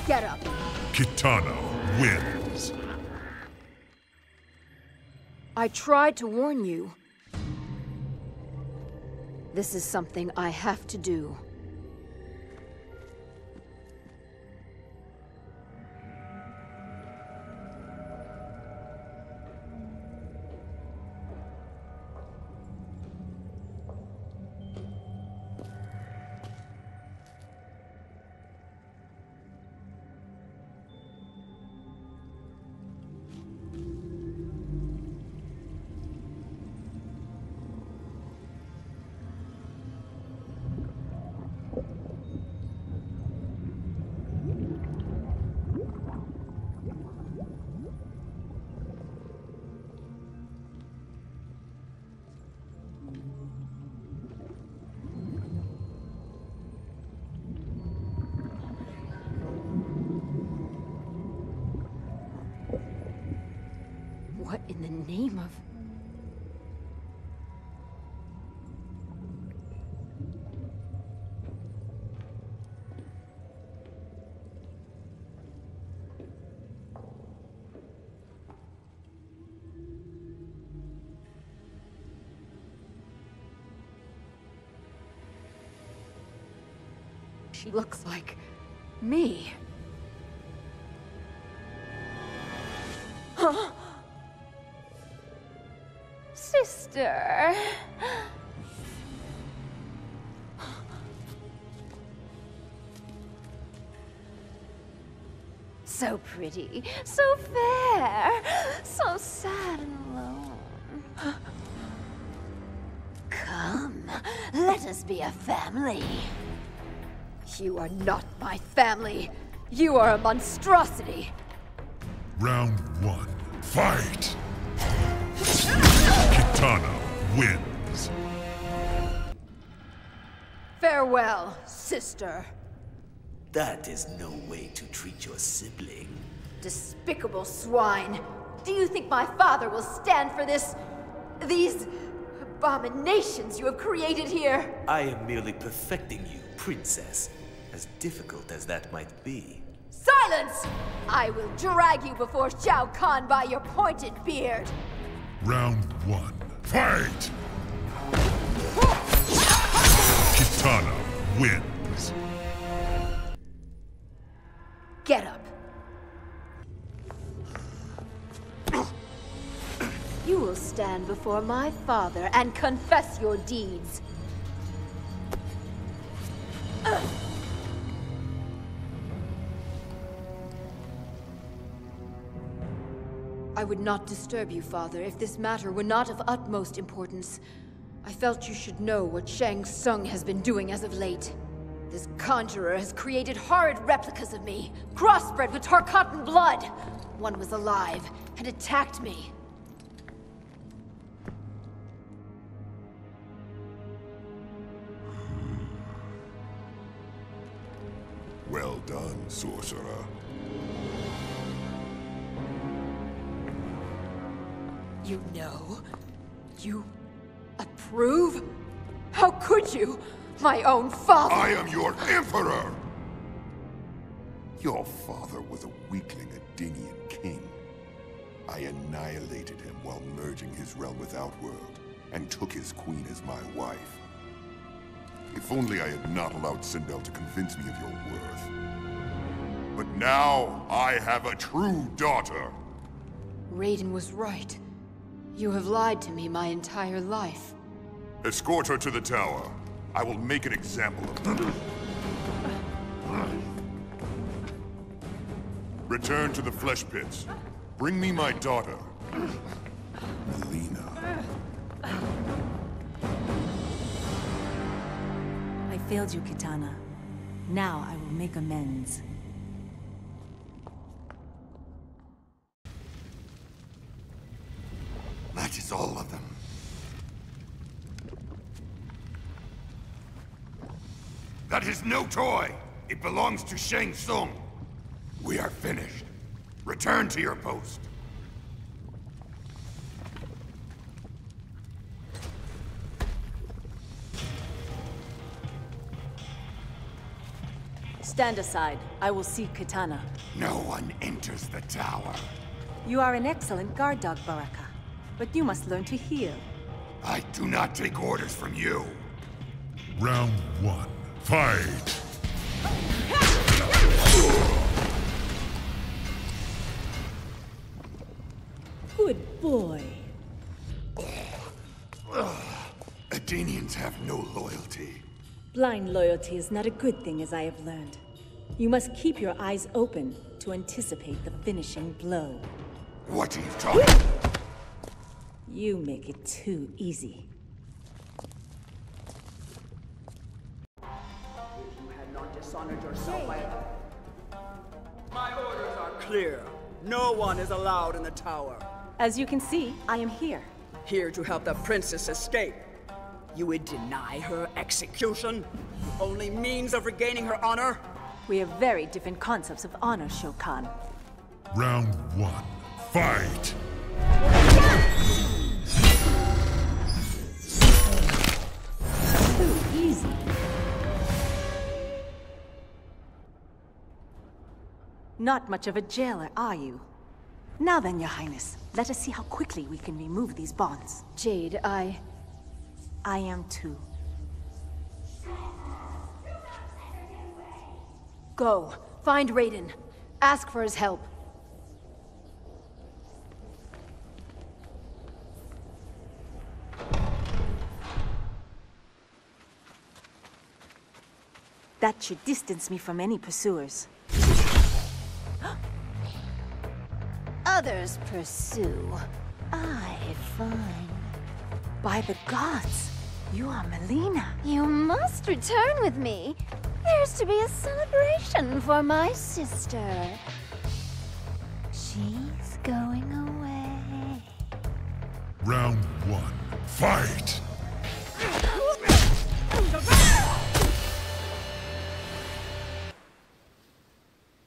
Get up. Kitana wins. I tried to warn you. This is something I have to do. What in the name of... She looks like me. Huh? Sister. So pretty, so fair, so sad and alone. Come, let us be a family. You are not my family. You are a monstrosity. Round one, fight! Kitana wins. Farewell, sister. That is no way to treat your sibling. Despicable swine. Do you think my father will stand for this? These abominations you have created here? I am merely perfecting you, princess. As difficult as that might be. Silence! I will drag you before Shao Kahn by your pointed beard. Round one, fight! Kitana wins. Get up. You will stand before my father and confess your deeds. I would not disturb you, Father, if this matter were not of utmost importance. I felt you should know what Shang Tsung has been doing as of late. This conjurer has created horrid replicas of me, crossbred with Tarkatan blood. One was alive and attacked me. Well done, sorcerer. You know? You approve? How could you? My own father! I am your emperor! Your father was a weakling Adinian king. I annihilated him while merging his realm with Outworld, and took his queen as my wife. If only I had not allowed Sindel to convince me of your worth. But now I have a true daughter! Raiden was right. You have lied to me my entire life. Escort her to the tower. I will make an example of them. Return to the flesh pits. Bring me my daughter. Mileena. I failed you, Kitana. Now I will make amends. That is all of them. That is no toy! It belongs to Shang Tsung. We are finished. Return to your post. Stand aside. I will see Kitana. No one enters the tower. You are an excellent guard dog, Baraka. But you must learn to heal. I do not take orders from you. Round one, fight! Good boy. Adenians have no loyalty. Blind loyalty is not a good thing, as I have learned. You must keep your eyes open to anticipate the finishing blow. What are you talking about? You make it too easy. If you had not dishonored yourself by... My orders are clear. No one is allowed in the tower. As you can see, I am here. Here to help the princess escape. You would deny her execution? The only means of regaining her honor? We have very different concepts of honor, Shokan. Round one, fight! Not much of a jailer, are you? Now then, Your Highness, let us see how quickly we can remove these bonds. Jade, I am too. Go, find Raiden. Ask for his help. That should distance me from any pursuers. Others pursue, I find. By the gods, you are Mileena. You must return with me. There's to be a celebration for my sister. She's going away. Round one, fight!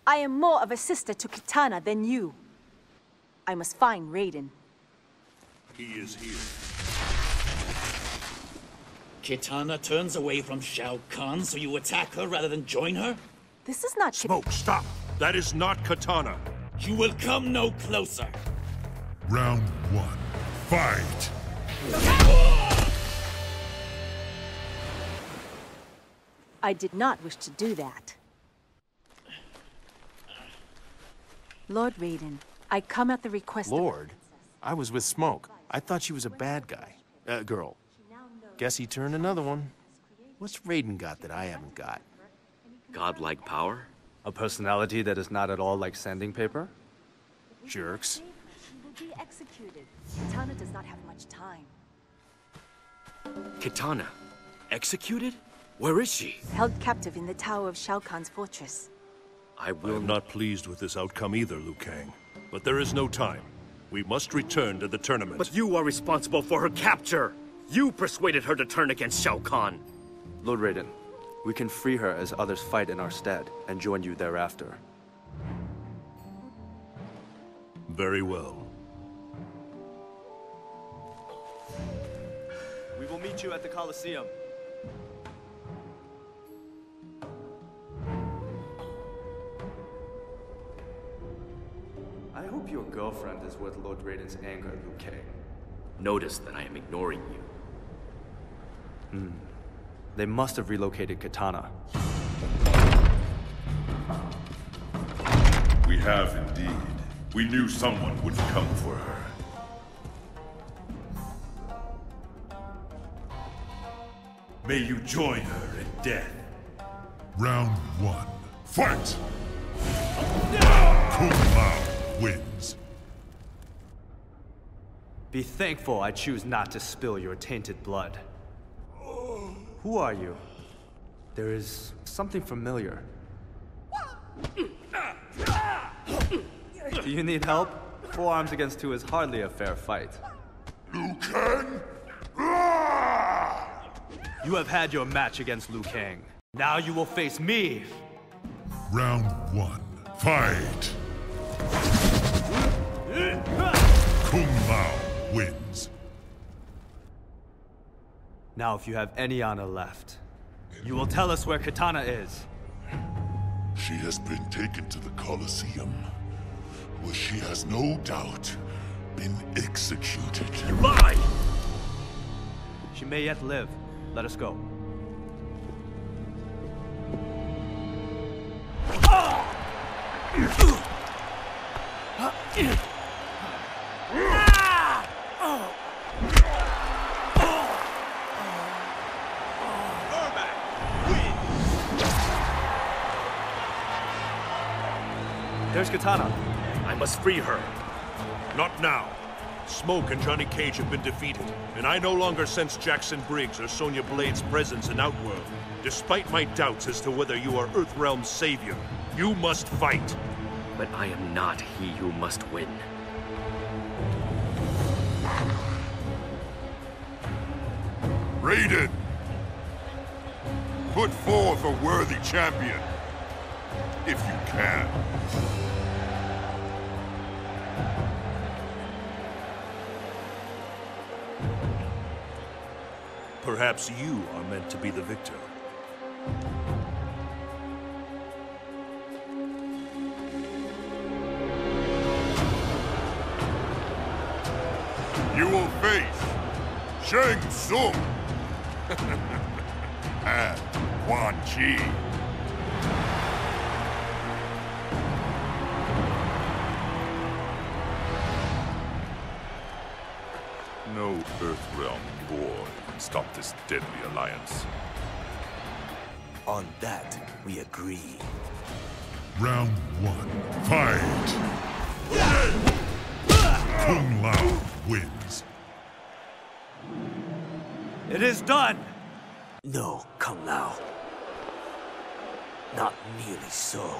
I am more of a sister to Kitana than you. I must find Raiden. He is here. Kitana turns away from Shao Kahn, so you attack her rather than join her? This is not Smoke, stop! That is not Kitana. You will come no closer. Round one, fight! I did not wish to do that. Lord Raiden, I come at the request of... I was with Smoke. I thought she was a bad guy. Girl. Guess he turned another one. What's Raiden got that I haven't got? Godlike power? A personality that is not at all like sanding paper? Jerks. She will be executed. Kitana does not have much time. Kitana? Executed? Where is she? Held captive in the tower of Shao Kahn's fortress. I am not pleased with this outcome either, Liu Kang. But there is no time. We must return to the tournament. But you are responsible for her capture! You persuaded her to turn against Shao Kahn! Lord Raiden, we can free her as others fight in our stead, and join you thereafter. Very well. We will meet you at the Colosseum. I hope your girlfriend is worth Lord Raiden's anger, Liu Kang. Notice that I am ignoring you. Hmm. They must have relocated Kitana. We have indeed. We knew someone would come for her. May you join her in death. Round one. Fight! Kung Lao wins. Be thankful I choose not to spill your tainted blood. Who are you? There is something familiar. Do you need help? 4 arms against 2 is hardly a fair fight. Liu Kang? You have had your match against Liu Kang. Now you will face me! Round one. Fight! Kung Lao wins. Now if you have any honor left, you will tell us where Kitana is. She has been taken to the Colosseum, where she has no doubt been executed. You lie! She may yet live. Let us go. There's Kitana. I must free her. Not now. Smoke and Johnny Cage have been defeated, and I no longer sense Jackson Briggs or Sonya Blade's presence in Outworld. Despite my doubts as to whether you are Earthrealm's savior, you must fight. But I am not he who must win. Raiden! Put forth a worthy champion, if you can. Perhaps you are meant to be the victor. You will face Shang Tsung and Quan Chi. No Earthrealm war can stop this deadly alliance. On that, we agree. Round one, fight! Kung Lao wins. It is done! No, Kung Lao. Not nearly so.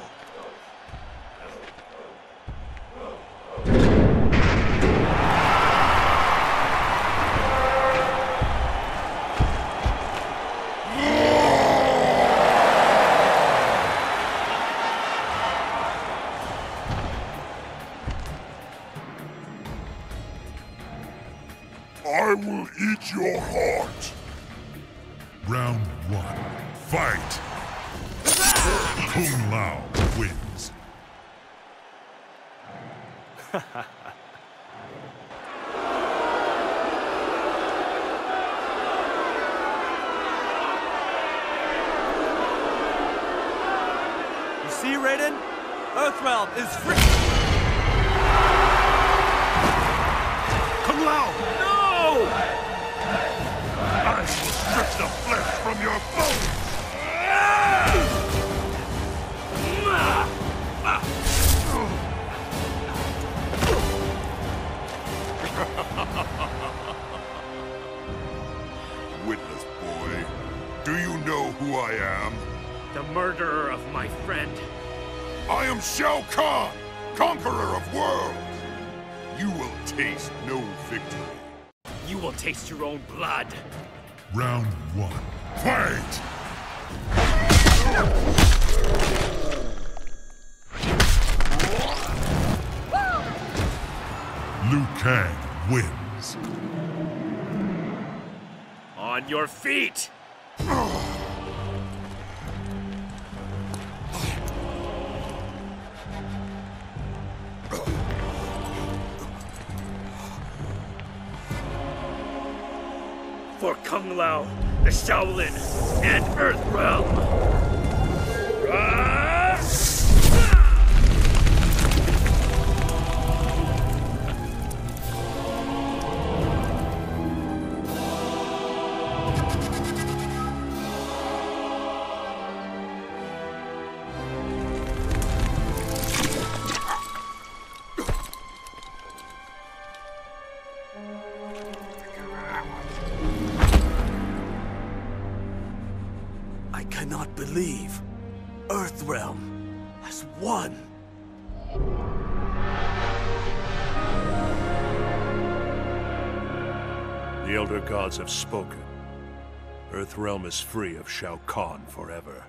I will eat your heart! Round one, fight! Kung Lao wins. Raiden. Earthrealm is free. Kung Lao! No! I will strip the flesh from your bones! Witness, boy. Do you know who I am? The murderer of my friend. I am Shao Kahn, conqueror of worlds. You will taste no victory. You will taste your own blood. Round one, fight! Liu Kang wins. On your feet! For Kung Lao, the Shaolin, and Earthrealm. The Elder Gods have spoken. Earthrealm is free of Shao Kahn forever.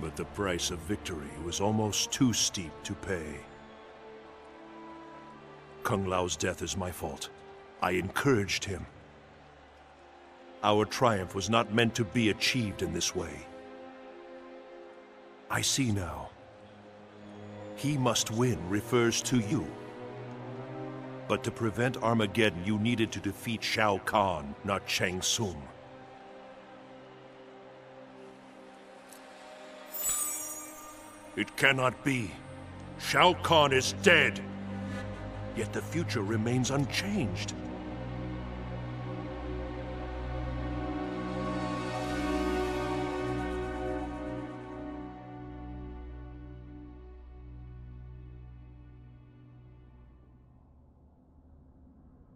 But the price of victory was almost too steep to pay. Kung Lao's death is my fault. I encouraged him. Our triumph was not meant to be achieved in this way. I see now. He must win refers to you. But to prevent Armageddon, you needed to defeat Shao Kahn, not Shang Tsung. It cannot be. Shao Kahn is dead. Yet the future remains unchanged.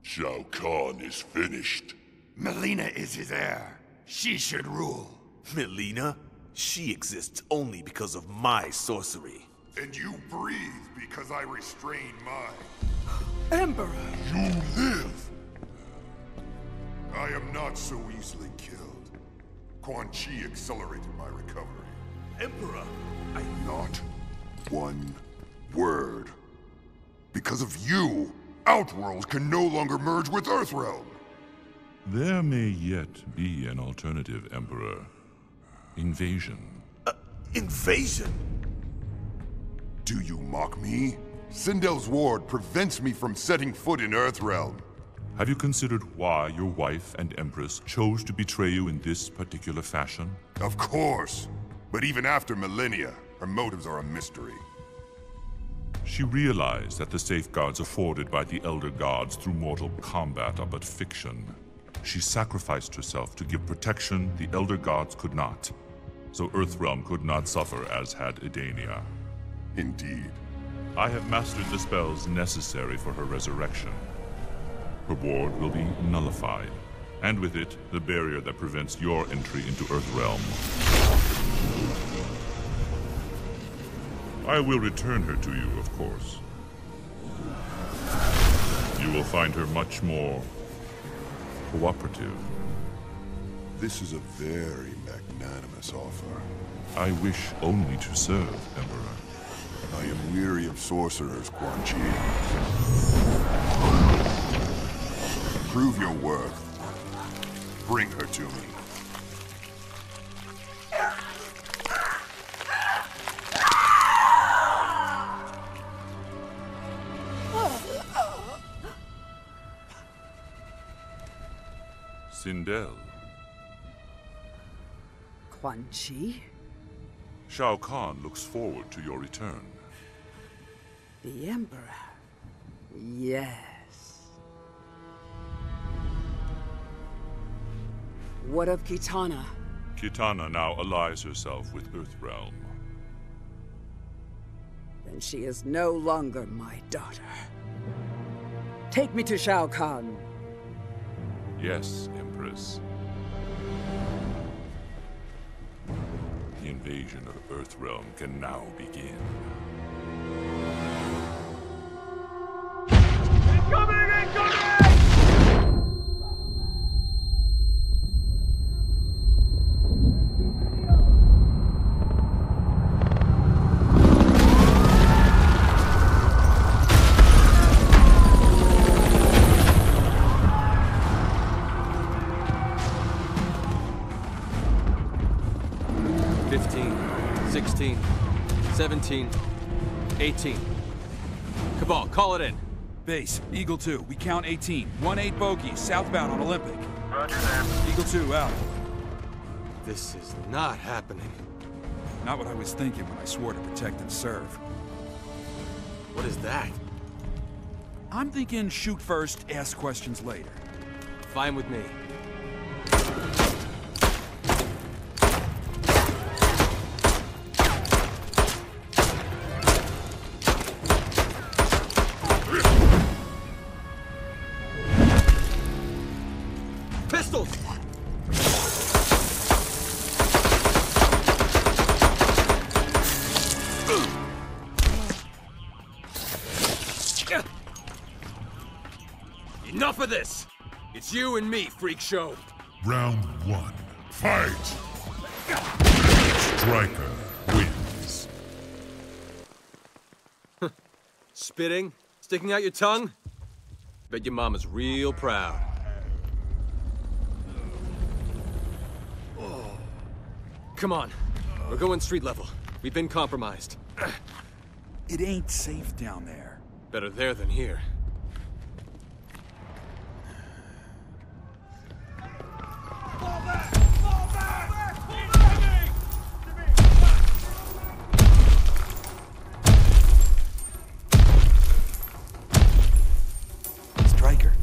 Shao Kahn is finished. Mileena is his heir. She should rule. Mileena? She exists only because of my sorcery. And you breathe because I restrain mine. Emperor! You live! I am not so easily killed. Quan Chi accelerated my recovery. Emperor! I... Not one word. Because of you, Outworld can no longer merge with Earthrealm! There may yet be an alternative, Emperor. Invasion. Invasion? Do you mock me? Sindel's ward prevents me from setting foot in Earthrealm. Have you considered why your wife and Empress chose to betray you in this particular fashion? Of course. But even after millennia, her motives are a mystery. She realized that the safeguards afforded by the Elder Gods through mortal combat are but fiction. She sacrificed herself to give protection the Elder Gods could not. So Earthrealm could not suffer as had Edania. Indeed. I have mastered the spells necessary for her resurrection. Her ward will be nullified, and with it, the barrier that prevents your entry into Earthrealm. I will return her to you, of course. You will find her much more cooperative. This is a very magnanimous offer. I wish only to serve, Emperor. I am weary of sorcerers, Quan Chi. Prove your worth. Bring her to me. Sindel. Quan Chi? Shao Kahn looks forward to your return. The Emperor. Yes. What of Kitana? Kitana now allies herself with Earthrealm. Then she is no longer my daughter. Take me to Shao Kahn. Yes, Empress. The invasion of Earthrealm can now begin. Kabal, call it in. Base, Eagle 2, we count 18. 1-8 bogey, southbound on Olympic. Roger that. Eagle 2, out. This is not happening. Not what I was thinking when I swore to protect and serve. What is that? I'm thinking shoot first, ask questions later. Fine with me. Enough of this! It's you and me, freak show! Round one, fight! Stryker wins. Spitting? Sticking out your tongue? Bet your mama's real proud. Oh. Come on, we're going street level. We've been compromised. It ain't safe down there. Better there than here.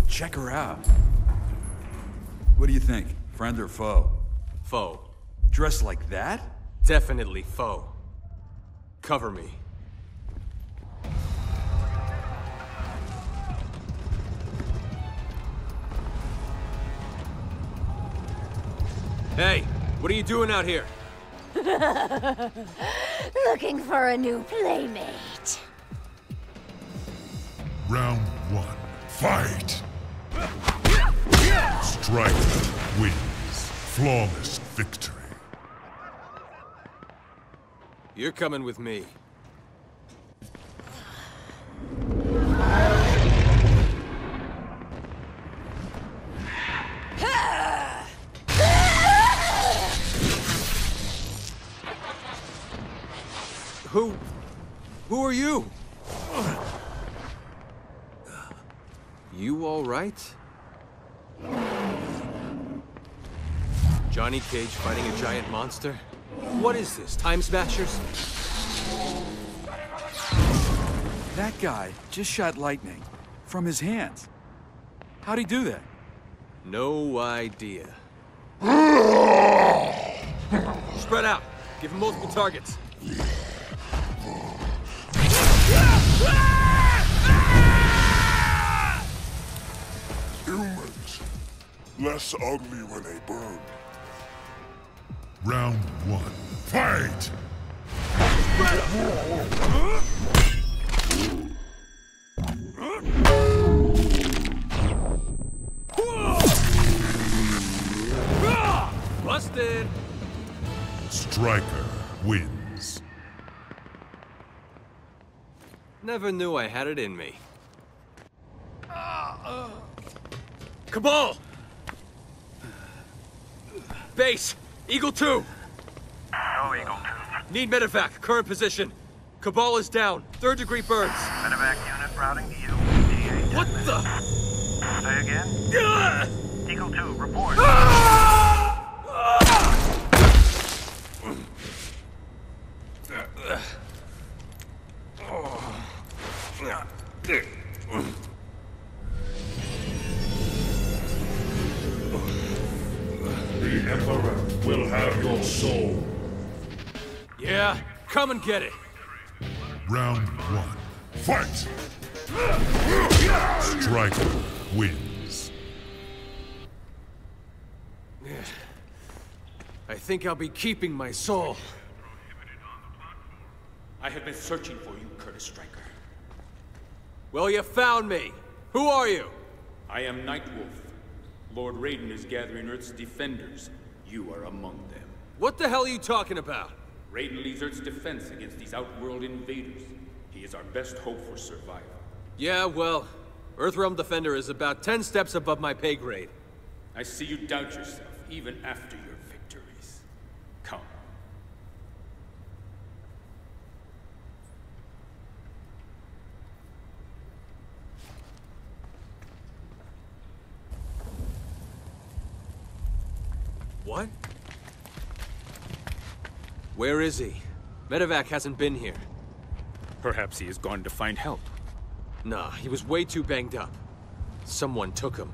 Check her out. What do you think? Friend or foe? Foe. Dressed like that? Definitely foe. Cover me. Hey, what are you doing out here? Looking for a new playmate. Round one, fight! Stryker wins. Flawless victory. You're coming with me. Who are you? You all right? Johnny Cage fighting a giant monster? What is this, Time Smashers? That guy just shot lightning from his hands. How'd he do that? No idea. Spread out. Give him multiple targets. Humans. Less ugly when they burn. Round one, fight! Busted! Stryker wins. Never knew I had it in me. Kabal! Base! Eagle 2! No, Eagle 2. Need medevac, current position. Kabal is down, third degree burns. Medevac unit routing to you. DA what the? Say again? Eagle 2, report. The Emperor will have your soul. Yeah, come and get it. Round one, fight! Stryker wins. I think I'll be keeping my soul. I have been searching for you, Curtis Stryker. Well, you found me. Who are you? I am Nightwolf. Lord Raiden is gathering Earth's defenders. You are among them. What the hell are you talking about? Raiden leads Earth's defense against these Outworld invaders. He is our best hope for survival. Yeah, well, Earthrealm Defender is about 10 steps above my pay grade. I see you doubt yourself, even after your victories. Come. What? Where is he? Medevac hasn't been here. Perhaps he has gone to find help. Nah, he was way too banged up. Someone took him.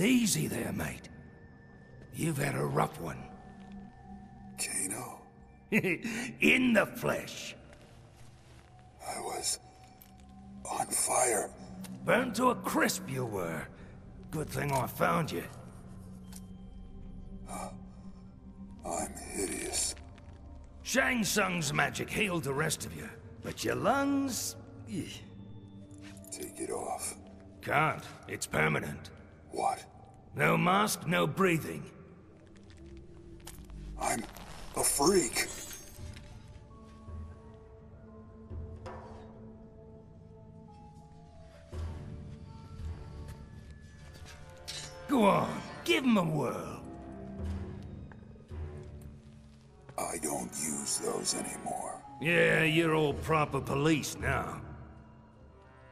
Easy there, mate. You've had a rough one. Kano. In the flesh. I was on fire. Burned to a crisp you were. Good thing I found you. I'm hideous. Shang Tsung's magic healed the rest of you, but your lungs... Take it off. Can't. It's permanent. What? No mask, no breathing. I'm a freak. Go on, give him a whirl. I don't use those anymore. Yeah, you're all proper police now.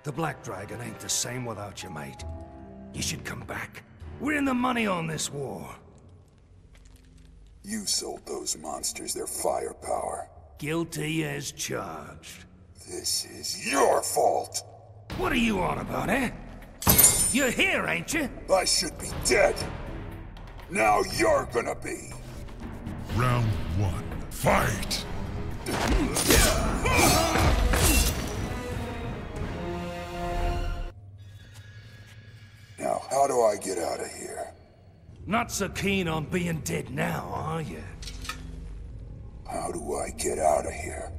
The Black Dragon ain't the same without you, mate. You should come back. We're in the money on this war. You sold those monsters their firepower. Guilty as charged. This is your fault! What are you on about, eh? You're here, ain't you? I should be dead. Now you're gonna be. Round one, fight! Now, how do I get out of here? Not so keen on being dead now, are you? How do I get out of here?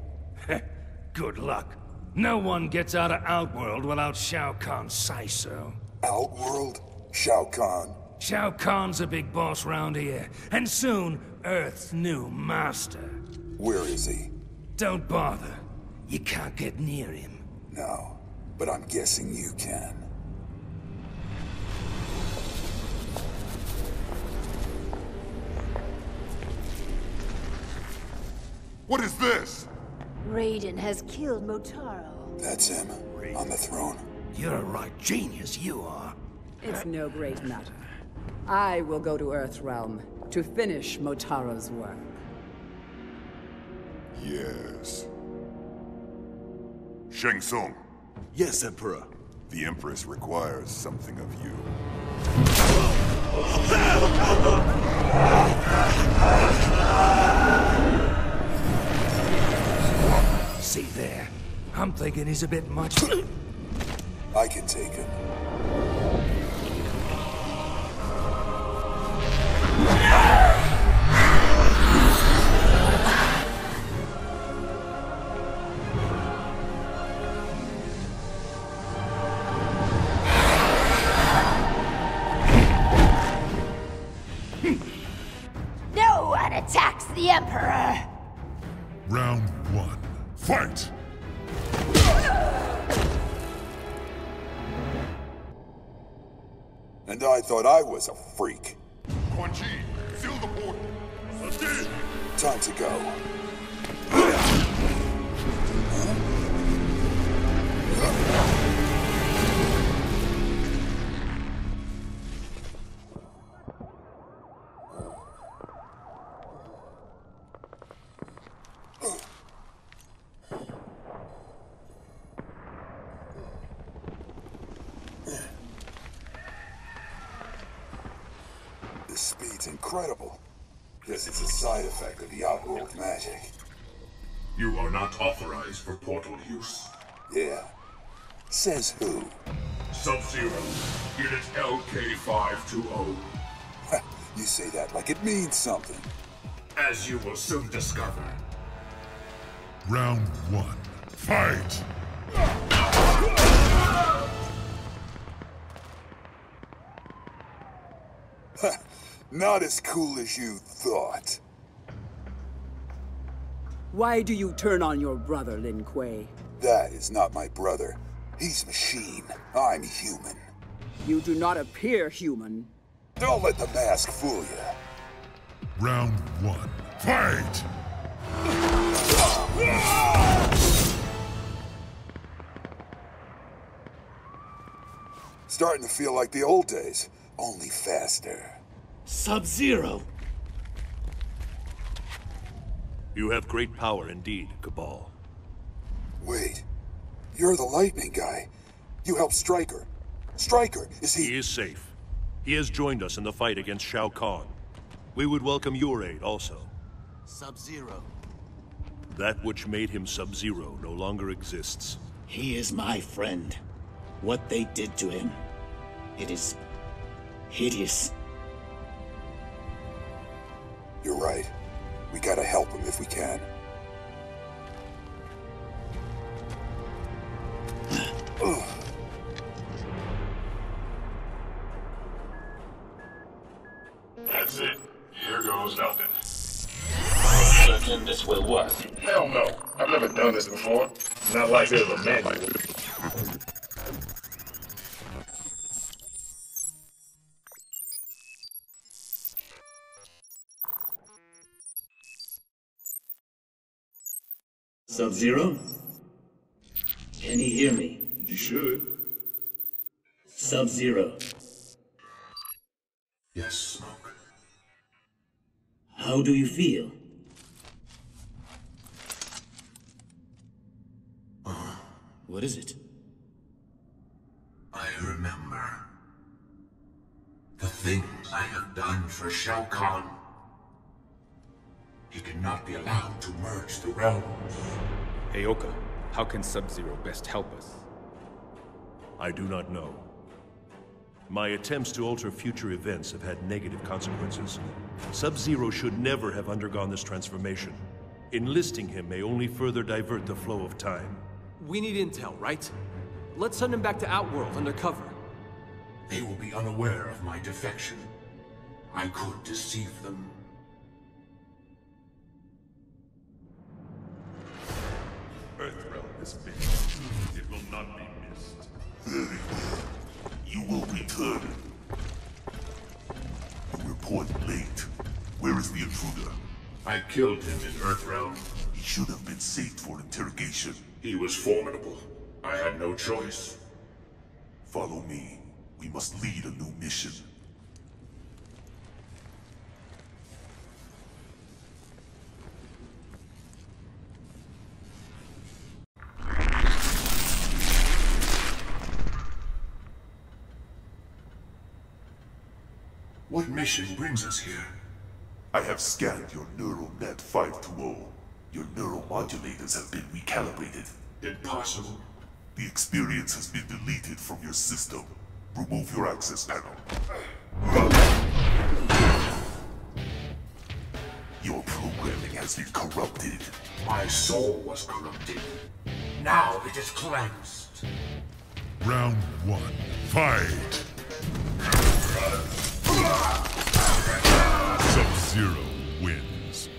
Good luck. No one gets out of Outworld without Shao Kahn say so. Outworld? Shao Kahn? Shao Kahn's a big boss round here, and soon, Earth's new master. Where is he? Don't bother. You can't get near him. No, but I'm guessing you can. What is this? Raiden has killed Motaro. That's him, on the throne. You're a right genius, you are. It's no great matter. I will go to Earthrealm to finish Motaro's work. Yes. Shang Tsung. Yes, Emperor. The Empress requires something of you. See there? I'm thinking he's a bit much. I can take him. Thought I was a freak. Quan Chi, seal the port. Time to go. Incredible. This is a side effect of the Outworld magic. You are not authorized for portal use. Yeah. Says who? Sub-Zero, Unit LK-520. You say that like it means something. As you will soon discover. Round one. Fight! Not as cool as you thought. Why do you turn on your brother, Lin Kuei? That is not my brother. He's machine. I'm human. You do not appear human. Don't let the mask fool you. Round one. Fight! Starting to feel like the old days, only faster. Sub-Zero! You have great power indeed, Kabal. Wait. You're the lightning guy. You helped Stryker. Stryker, is he— He is safe. He has joined us in the fight against Shao Kahn. We would welcome your aid also. Sub-Zero. That which made him Sub-Zero no longer exists. He is my friend. What they did to him, it is hideous. You're right. We gotta help him if we can. That's it. Here goes nothing. I'm certain this will work. Hell no. I've never done this before. Not like there's a manual. Sub-Zero? Can he hear me? You should. Sub-Zero. Yes, Smoke. How do you feel? What is it? I remember. The things I have done for Shao Kahn. He cannot be allowed to merge the realms. Aoka, how can Sub-Zero best help us? I do not know. My attempts to alter future events have had negative consequences. Sub-Zero should never have undergone this transformation. Enlisting him may only further divert the flow of time. We need intel, right? Let's send him back to Outworld undercover. They will be unaware of my defection. I could deceive them. Earthrealm is big. It will not be missed. You will return. You report late. Where is the intruder? I killed him in Earthrealm. He should have been saved for interrogation. He was formidable. I had no choice. Follow me. We must lead a new mission. What mission brings us here? I have scanned your neural net 520. Your neuromodulators have been recalibrated. Impossible. The experience has been deleted from your system. Remove your access panel. Your programming has been corrupted. My soul was corrupted. Now it is cleansed. Round one, fight! Sub-Zero wins.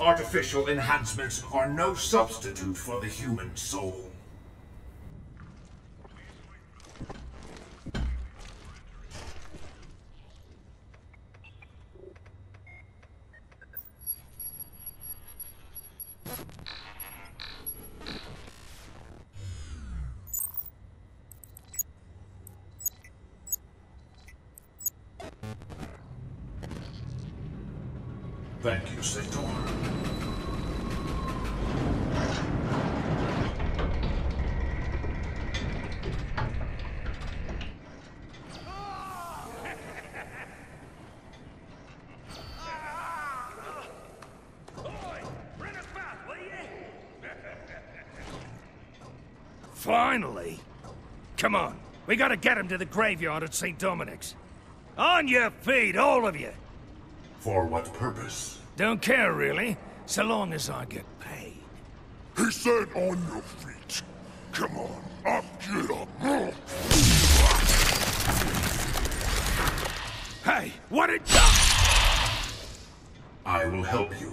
Artificial enhancements are no substitute for the human soul. Thank you, Sektor. Finally! Come on, we gotta get him to the graveyard at St. Dominic's. On your feet, all of you! For what purpose? Don't care, really, so long as I get paid. He said on your feet. Come on, up, get up. Hey, what did you... I will help you.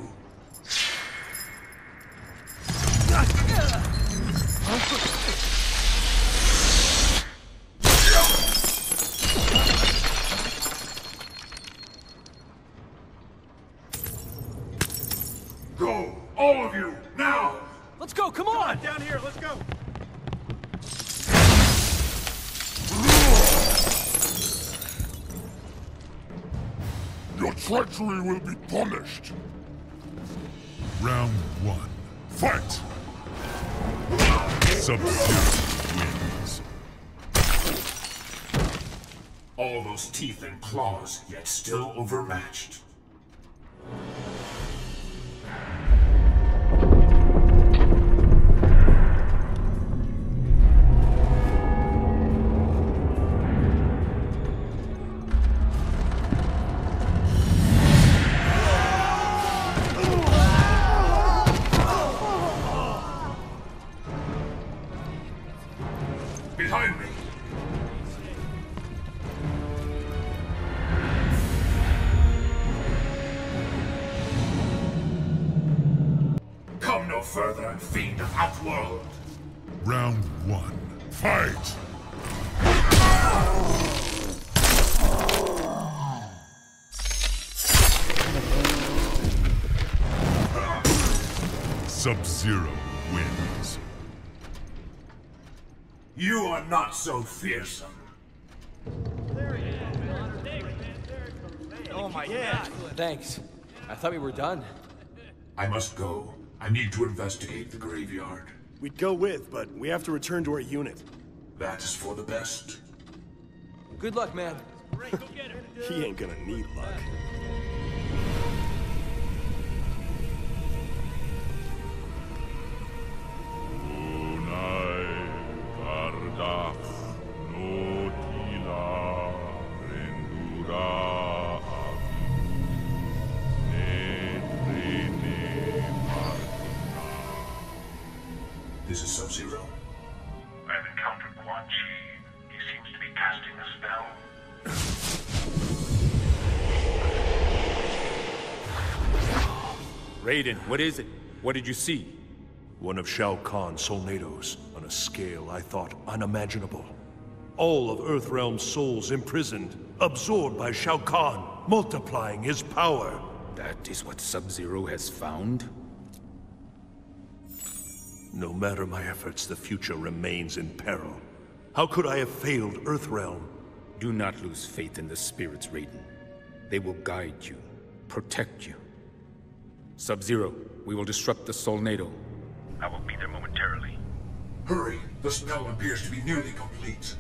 Treachery will be punished. Round one, fight! Sub-Zero wins. All those teeth and claws, yet still overmatched. Further, fiend of Outworld. Round one, fight! Sub-Zero wins. You are not so fearsome. There he is. Oh my god. Thanks. I thought we were done. I must go. I need to investigate the graveyard. We'd go with, but we have to return to our unit. That is for the best. Good luck, man. He ain't gonna need luck. This is Sub-Zero. I've encountered Quan Chi. He seems to be casting a spell. Raiden, what is it? What did you see? One of Shao Kahn's solnados, on a scale I thought unimaginable. All of Earthrealm's souls imprisoned, absorbed by Shao Kahn, multiplying his power. That is what Sub-Zero has found? No matter my efforts, the future remains in peril. How could I have failed Earthrealm? Do not lose faith in the spirits, Raiden. They will guide you, protect you. Sub-Zero, we will disrupt the Solnado. I will be there momentarily. Hurry! The spell appears to be nearly complete.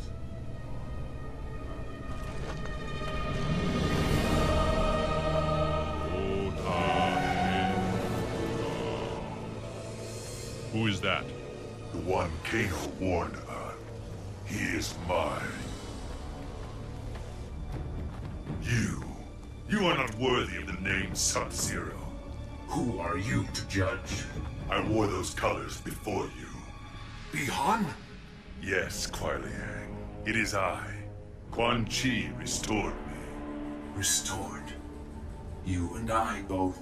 Who is that? The one Kano warned of. He is mine. You are not worthy of the name Sub-Zero. Who are you to judge? I wore those colors before you. Bi-Han? Yes, Kuai Liang. It is I. Quan Chi restored me. Restored? You and I both.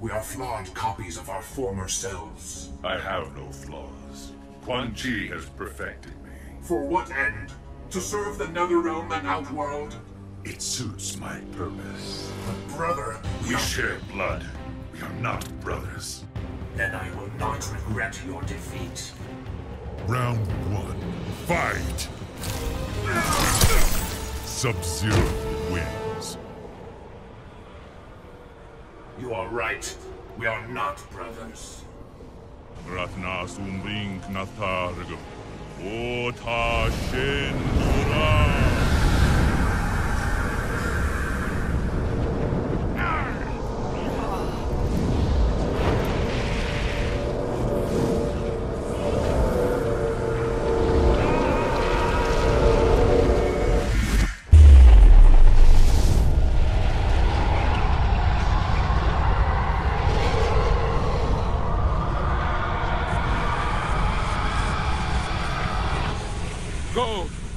We are flawed copies of our former selves. I have no flaws. Quan Chi has perfected me. For what end? To serve the Netherrealm and Outworld? It suits my purpose. But brother, we share blood. We are not brothers. Then I will not regret your defeat. Round one, fight! Sub-Zero wins. You are right. We are not brothers. Ratna Sumbring Knatargum. Ota Shen Dura.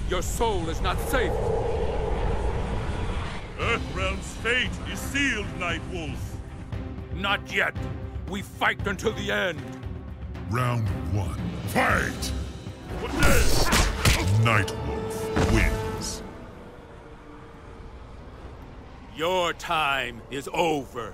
Your soul is not safe. Earthrealm's fate is sealed, Nightwolf. Not yet. We fight until the end. Round one, fight! What is? Nightwolf wins. Your time is over.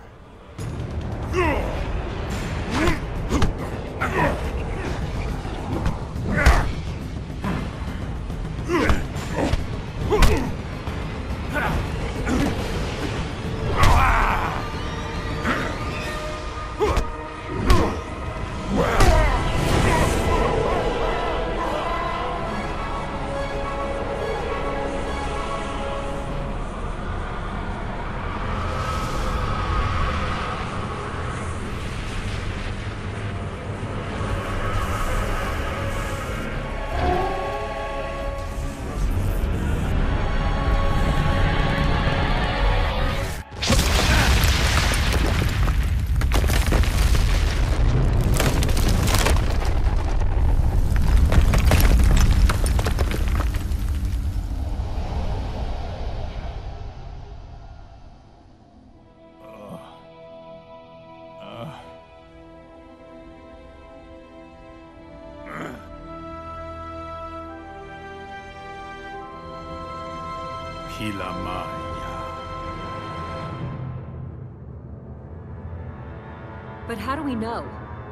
But how do we know?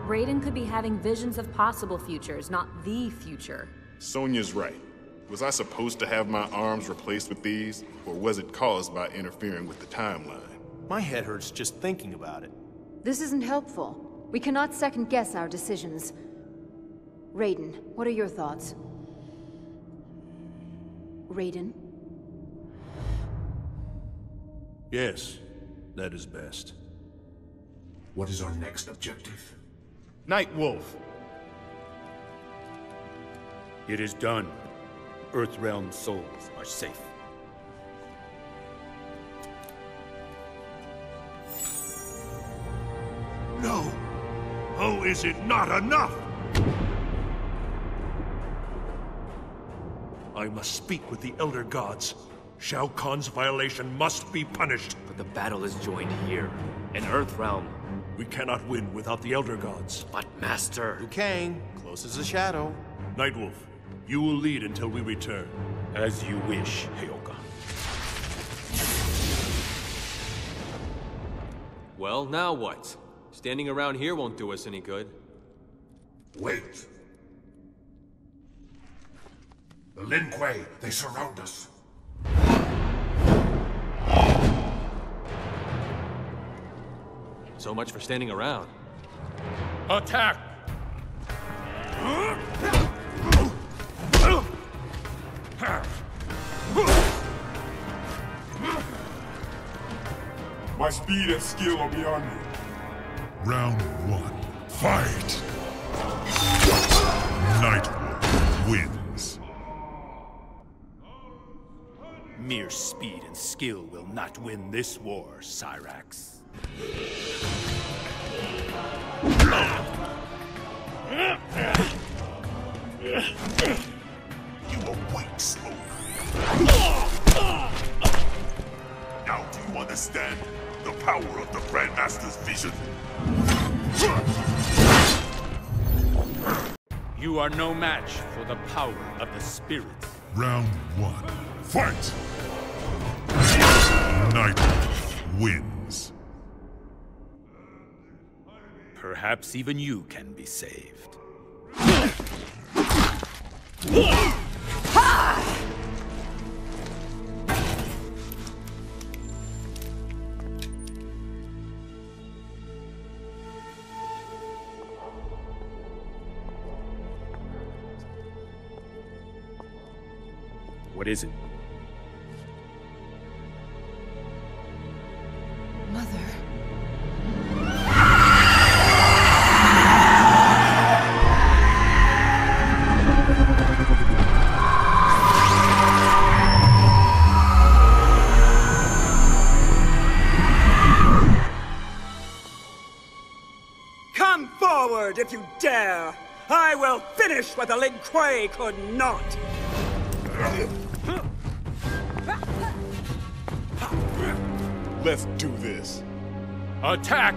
Raiden could be having visions of possible futures, not the future. Sonya's right. Was I supposed to have my arms replaced with these, or was it caused by interfering with the timeline? My head hurts just thinking about it. This isn't helpful. We cannot second-guess our decisions. Raiden, what are your thoughts? Raiden? Yes, that is best. What is our next objective? Nightwolf! It is done. Earthrealm souls are safe. No! Oh, is it not enough? I must speak with the Elder Gods. Shao Kahn's violation must be punished. But the battle is joined here, in Earthrealm. We cannot win without the Elder Gods. But Master... Liu Kang, close as a shadow. Nightwolf, you will lead until we return. As you wish, Shokan. Well, now what? Standing around here won't do us any good. Wait. The Lin Kuei, they surround us. So much for standing around. Attack! My speed and skill are beyond me. Round one, fight! Nightwolf wins. Mere speed and skill will not win this war, Cyrax. You awake, Smoke. Now do you understand the power of the Grandmaster's vision? You are no match for the power of the spirit. Round one, fight! Nightwolf wins. Perhaps even you can be saved. What is it? If you dare, I will finish what the Lin Kuei could not. Let's do this. Attack!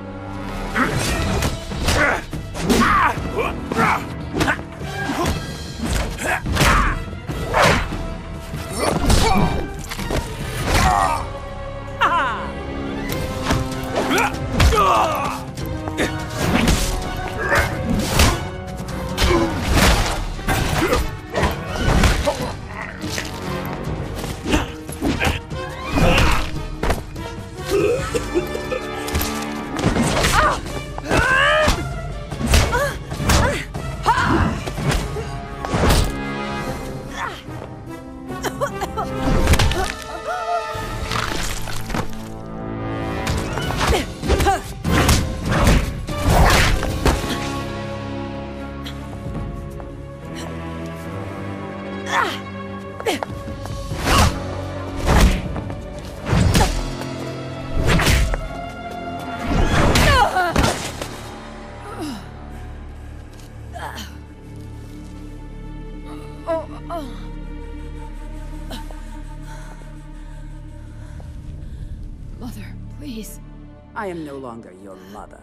I am no longer your mother.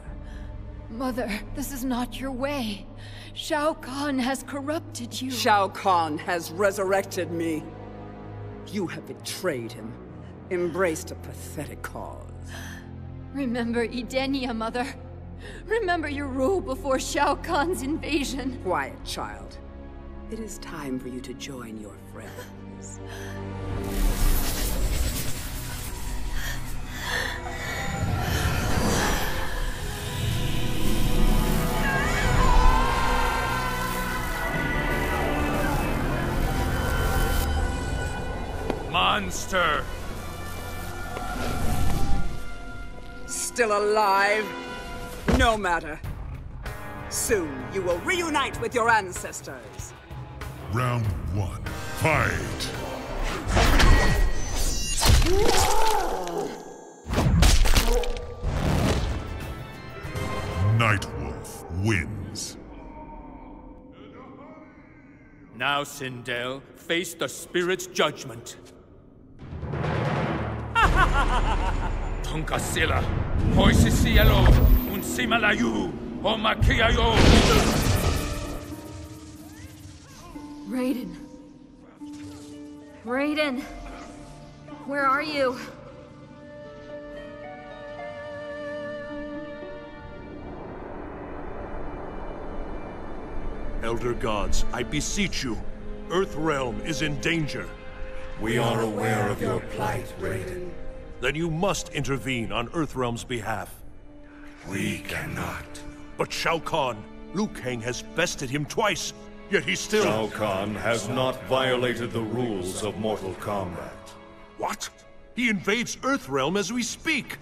Mother, this is not your way. Shao Kahn has corrupted you. Shao Kahn has resurrected me. You have betrayed him, embraced a pathetic cause. Remember Edenia, Mother. Remember your rule before Shao Kahn's invasion. Quiet, child. It is time for you to join your friends. Monster! Still alive? No matter. Soon you will reunite with your ancestors. Round one, fight! Nightwolf wins. Now, Sindel, face the spirit's judgment. Tonkasila, Moise Cielo, Unsimalayu, Omakiayo. Raiden. Raiden, where are you? Elder Gods, I beseech you, Earthrealm is in danger. We are aware of your plight, Raiden. Then you must intervene on Earthrealm's behalf. We cannot. But Shao Kahn, Liu Kang has bested him twice, yet he still... Shao Kahn has not violated the rules of mortal combat. What? He invades Earthrealm as we speak!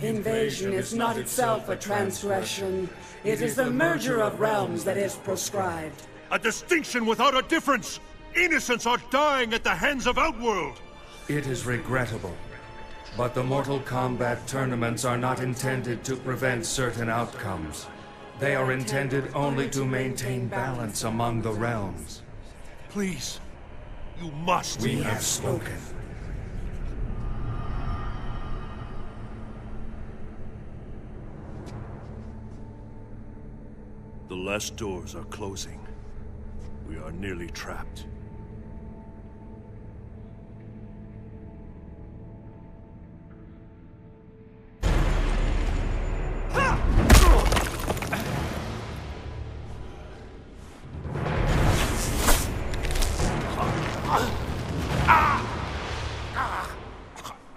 Invasion is not itself a transgression. It is the merger of realms that is proscribed. A distinction without a difference! Innocents are dying at the hands of Outworld! It is regrettable, but the Mortal Kombat tournaments are not intended to prevent certain outcomes. They are intended only to maintain balance among the realms. Please, you must. We have spoken. The last doors are closing. We are nearly trapped.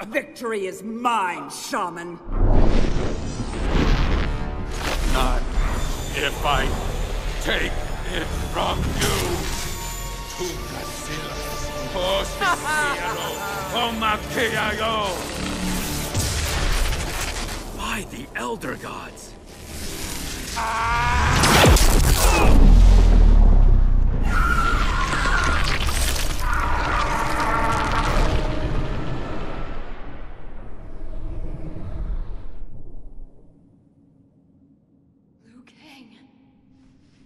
Victory is mine, shaman. Not if I take it from you. Tu Casillas, Posiciero, Tomakiayo. By the Elder Gods.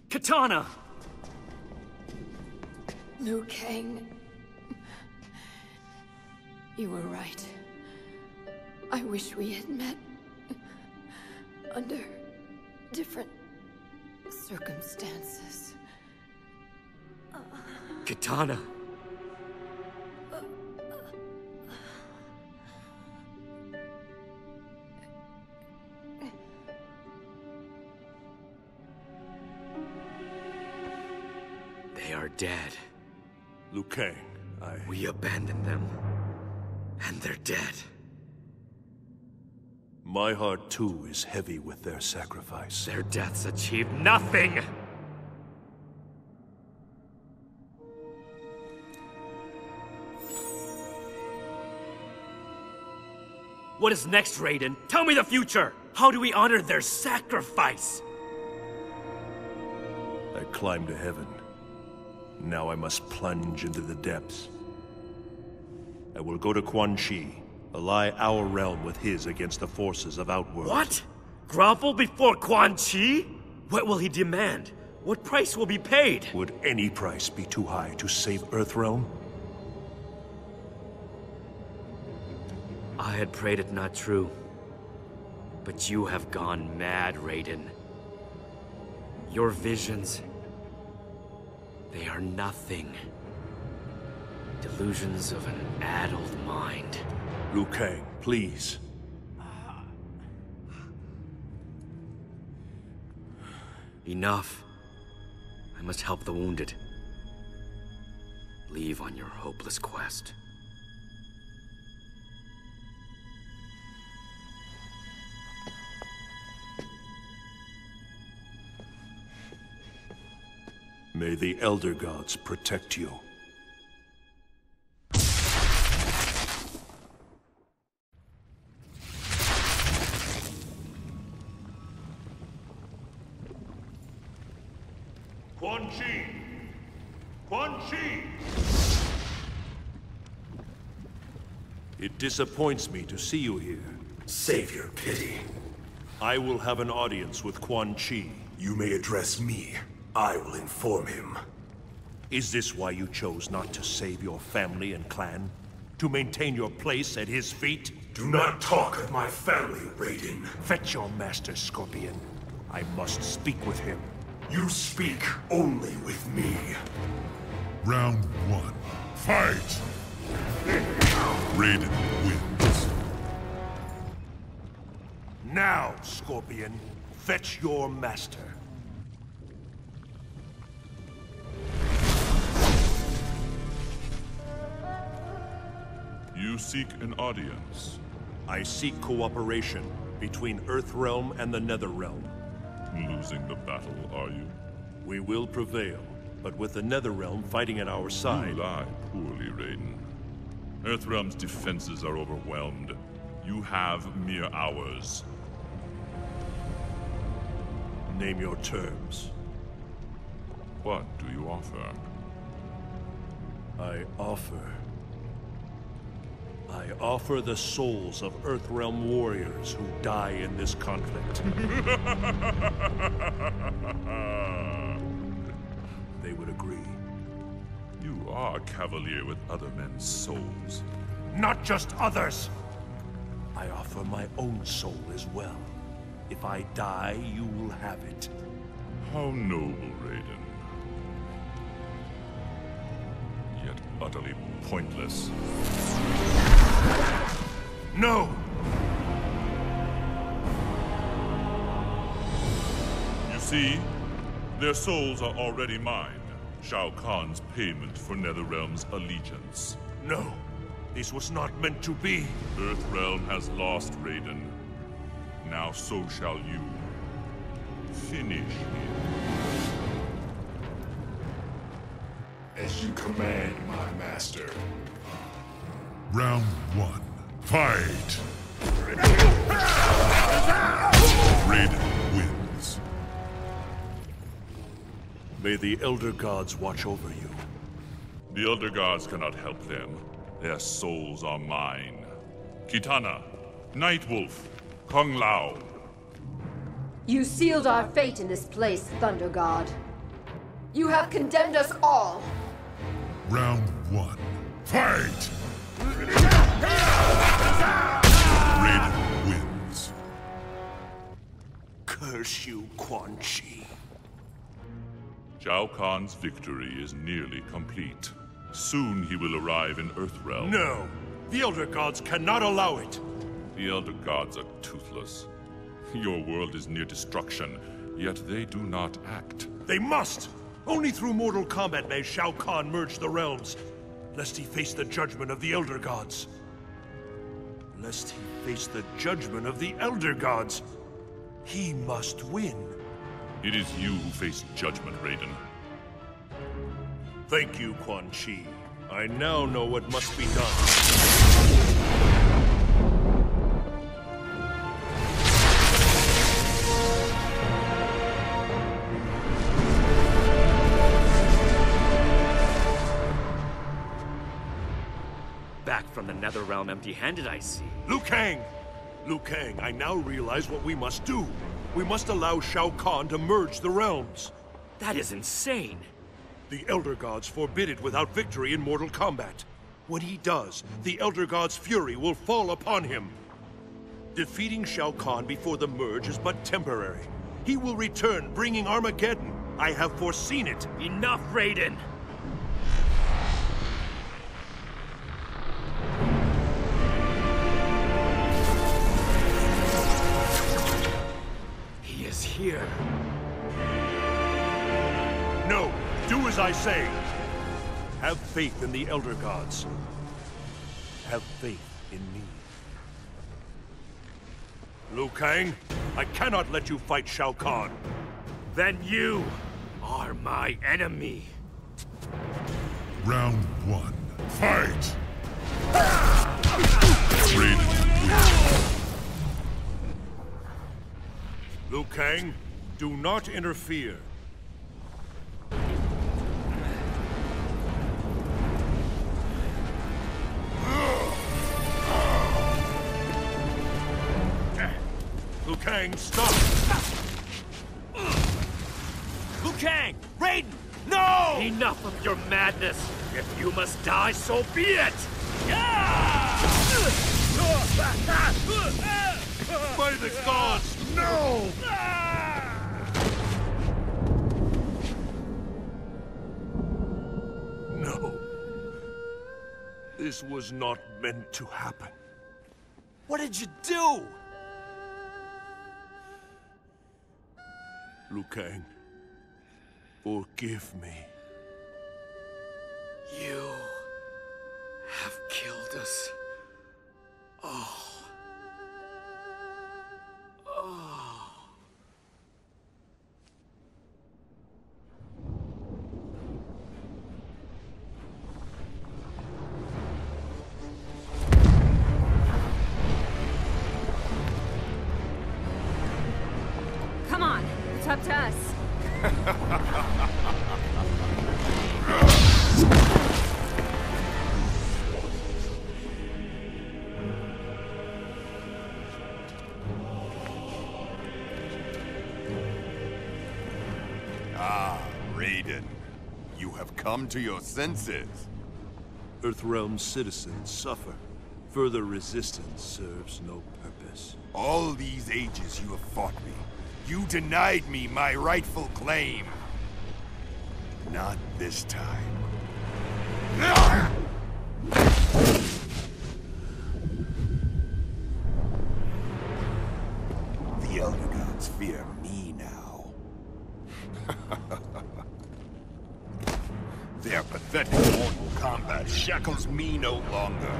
Kitana! Liu Kang... You were right. I wish we had met... under... different... circumstances. Kitana! They are dead. Liu Kang, We abandoned them. And they're dead. My heart, too, is heavy with their sacrifice. Their deaths achieved nothing! What is next, Raiden? Tell me the future! How do we honor their sacrifice? I climbed to heaven. Now I must plunge into the depths. I will go to Quan Chi, ally our realm with his against the forces of Outworld. What? Grovel before Quan Chi? What will he demand? What price will be paid? Would any price be too high to save Earthrealm? I had prayed it not true. But you have gone mad, Raiden. Your visions... they are nothing. Delusions of an addled mind. Liu Kang, please. Enough. I must help the wounded. Leave on your hopeless quest. May the Elder Gods protect you. Quan Chi! Quan Chi! It disappoints me to see you here. Save your pity. I will have an audience with Quan Chi. You may address me. I will inform him. Is this why you chose not to save your family and clan? To maintain your place at his feet? Do not talk of my family, Raiden. Fetch your master, Scorpion. I must speak with him. You speak only with me. Round one. Fight! Raiden wins. Now, Scorpion, fetch your master. You seek an audience. I seek cooperation between Earthrealm and the Netherrealm. Losing the battle, are you? We will prevail, but with the Netherrealm fighting at our side... You lie poorly, Raiden. Earthrealm's defenses are overwhelmed. You have mere hours. Name your terms. What do you offer? I offer the souls of Earthrealm warriors who die in this conflict. They would agree. You are cavalier with other men's souls. Not just others! I offer my own soul as well. If I die, you will have it. How noble, Raiden. Yet utterly pointless. No! You see, their souls are already mine. Shao Kahn's payment for Netherrealm's allegiance. No! This was not meant to be! Earthrealm has lost, Raiden. Now so shall you. Finish him. As you command, my master. Round one. Fight! Raiden wins. May the Elder Gods watch over you. The Elder Gods cannot help them. Their souls are mine. Kitana, Nightwolf, Kung Lao. You sealed our fate in this place, Thunder God. You have condemned us all. Round one. Fight! Raiden wins. Curse you, Quan Chi. Shao Kahn's victory is nearly complete. Soon he will arrive in Earthrealm. No! The Elder Gods cannot allow it! The Elder Gods are toothless. Your world is near destruction, yet they do not act. They must! Only through mortal combat may Shao Kahn merge the realms, lest he face the judgment of the Elder Gods. Lest he face the judgment of the Elder Gods. He must win. It is you who face judgment, Raiden. Thank you, Quan Chi. I now know what must be done. Back from the Netherrealm empty-handed, I see. Liu Kang! Liu Kang, I now realize what we must do. We must allow Shao Kahn to merge the realms. That is insane. The Elder Gods forbid it without victory in mortal combat. When he does, the Elder Gods' fury will fall upon him. Defeating Shao Kahn before the merge is but temporary. He will return, bringing Armageddon. I have foreseen it. Enough, Raiden! He is here. No! Do as I say. Have faith in the Elder Gods. Have faith in me. Liu Kang, I cannot let you fight Shao Kahn. Then you are my enemy. Round one. Fight! Liu Kang, do not interfere. Liu Kang, stop! Liu Kang! Raiden! No! Enough of your madness! If you must die, so be it! By the gods, no! No. This was not meant to happen. What did you do? Liu Kang, forgive me. You have killed us all. Oh. Come on. Up to us. Ah, Raiden. You have come to your senses. Earthrealm's citizens suffer. Further resistance serves no purpose. All these ages you have fought me. You denied me my rightful claim. Not this time. The Elder Gods fear me now. Their pathetic mortal combat shackles me no longer.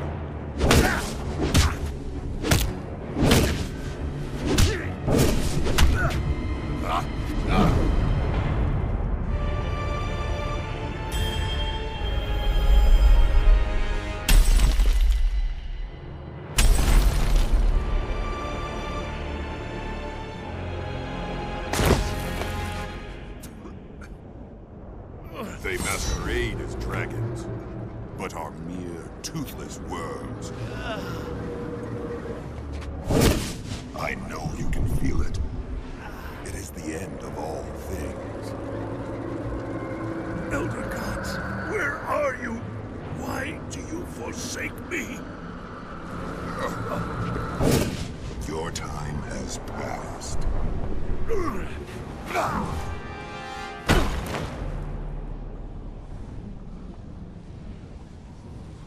They masquerade as dragons, but are mere toothless worms. I know you can feel it. It is the end of all things. Elder Gods, where are you? Why do you forsake me? Your time has passed.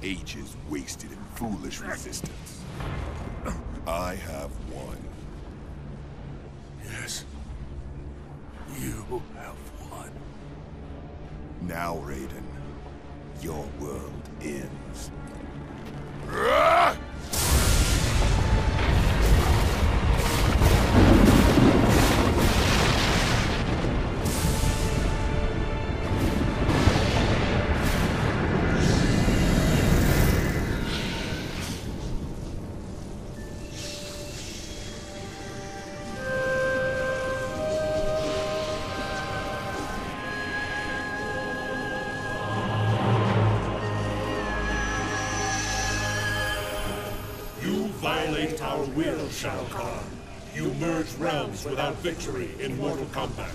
Ages wasted in foolish resistance. I have won. Yes. You have won. Now, Raiden, your world ends. Will, Shao Kahn. You merge realms without victory in mortal combat.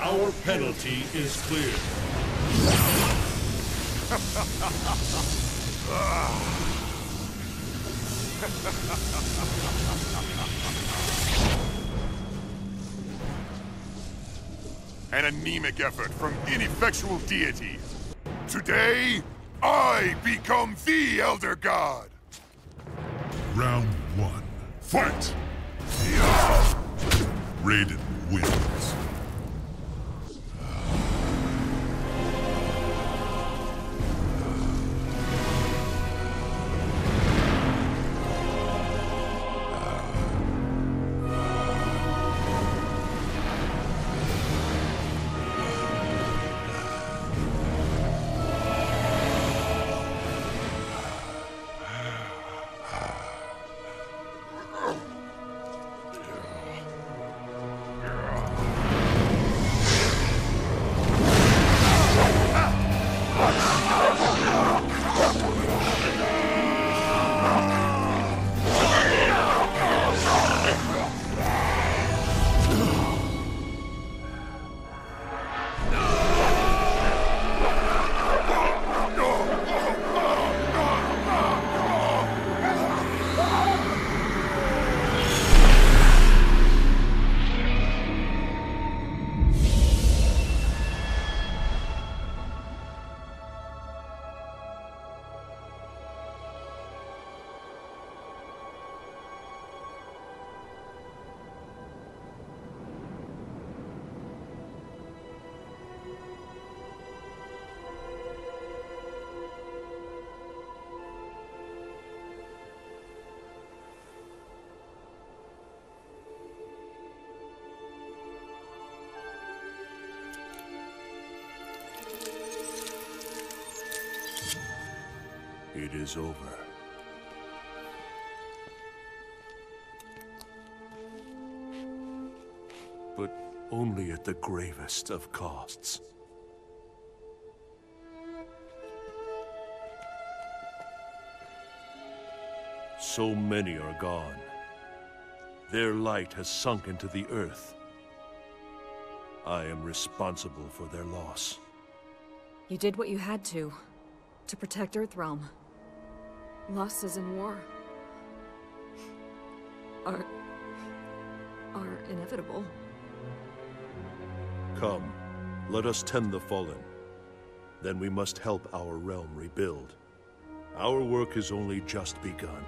Our penalty is clear. An anemic effort from ineffectual deities. Today, I become the Elder God. Round 1. Fight! Yeah. Raiden wins. It is over. But only at the gravest of costs. so many are gone. Their light has sunk into the earth. I am responsible for their loss. You did what you had to protect Earthrealm. Losses in war are inevitable. Come, let us tend the fallen. Then we must help our realm rebuild. Our work is only just begun.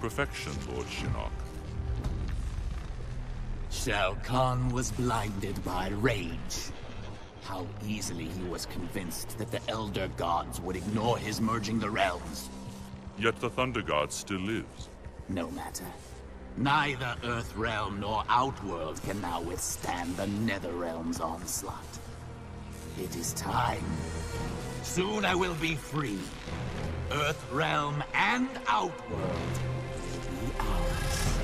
Perfection, Lord Shinnok. Shao Kahn was blinded by rage. How easily he was convinced that the Elder Gods would ignore his merging the realms. Yet the Thunder God still lives. No matter. Neither Earthrealm nor Outworld can now withstand the Netherrealm's onslaught. It is time. Soon I will be free. Earthrealm and Outworld. Hours.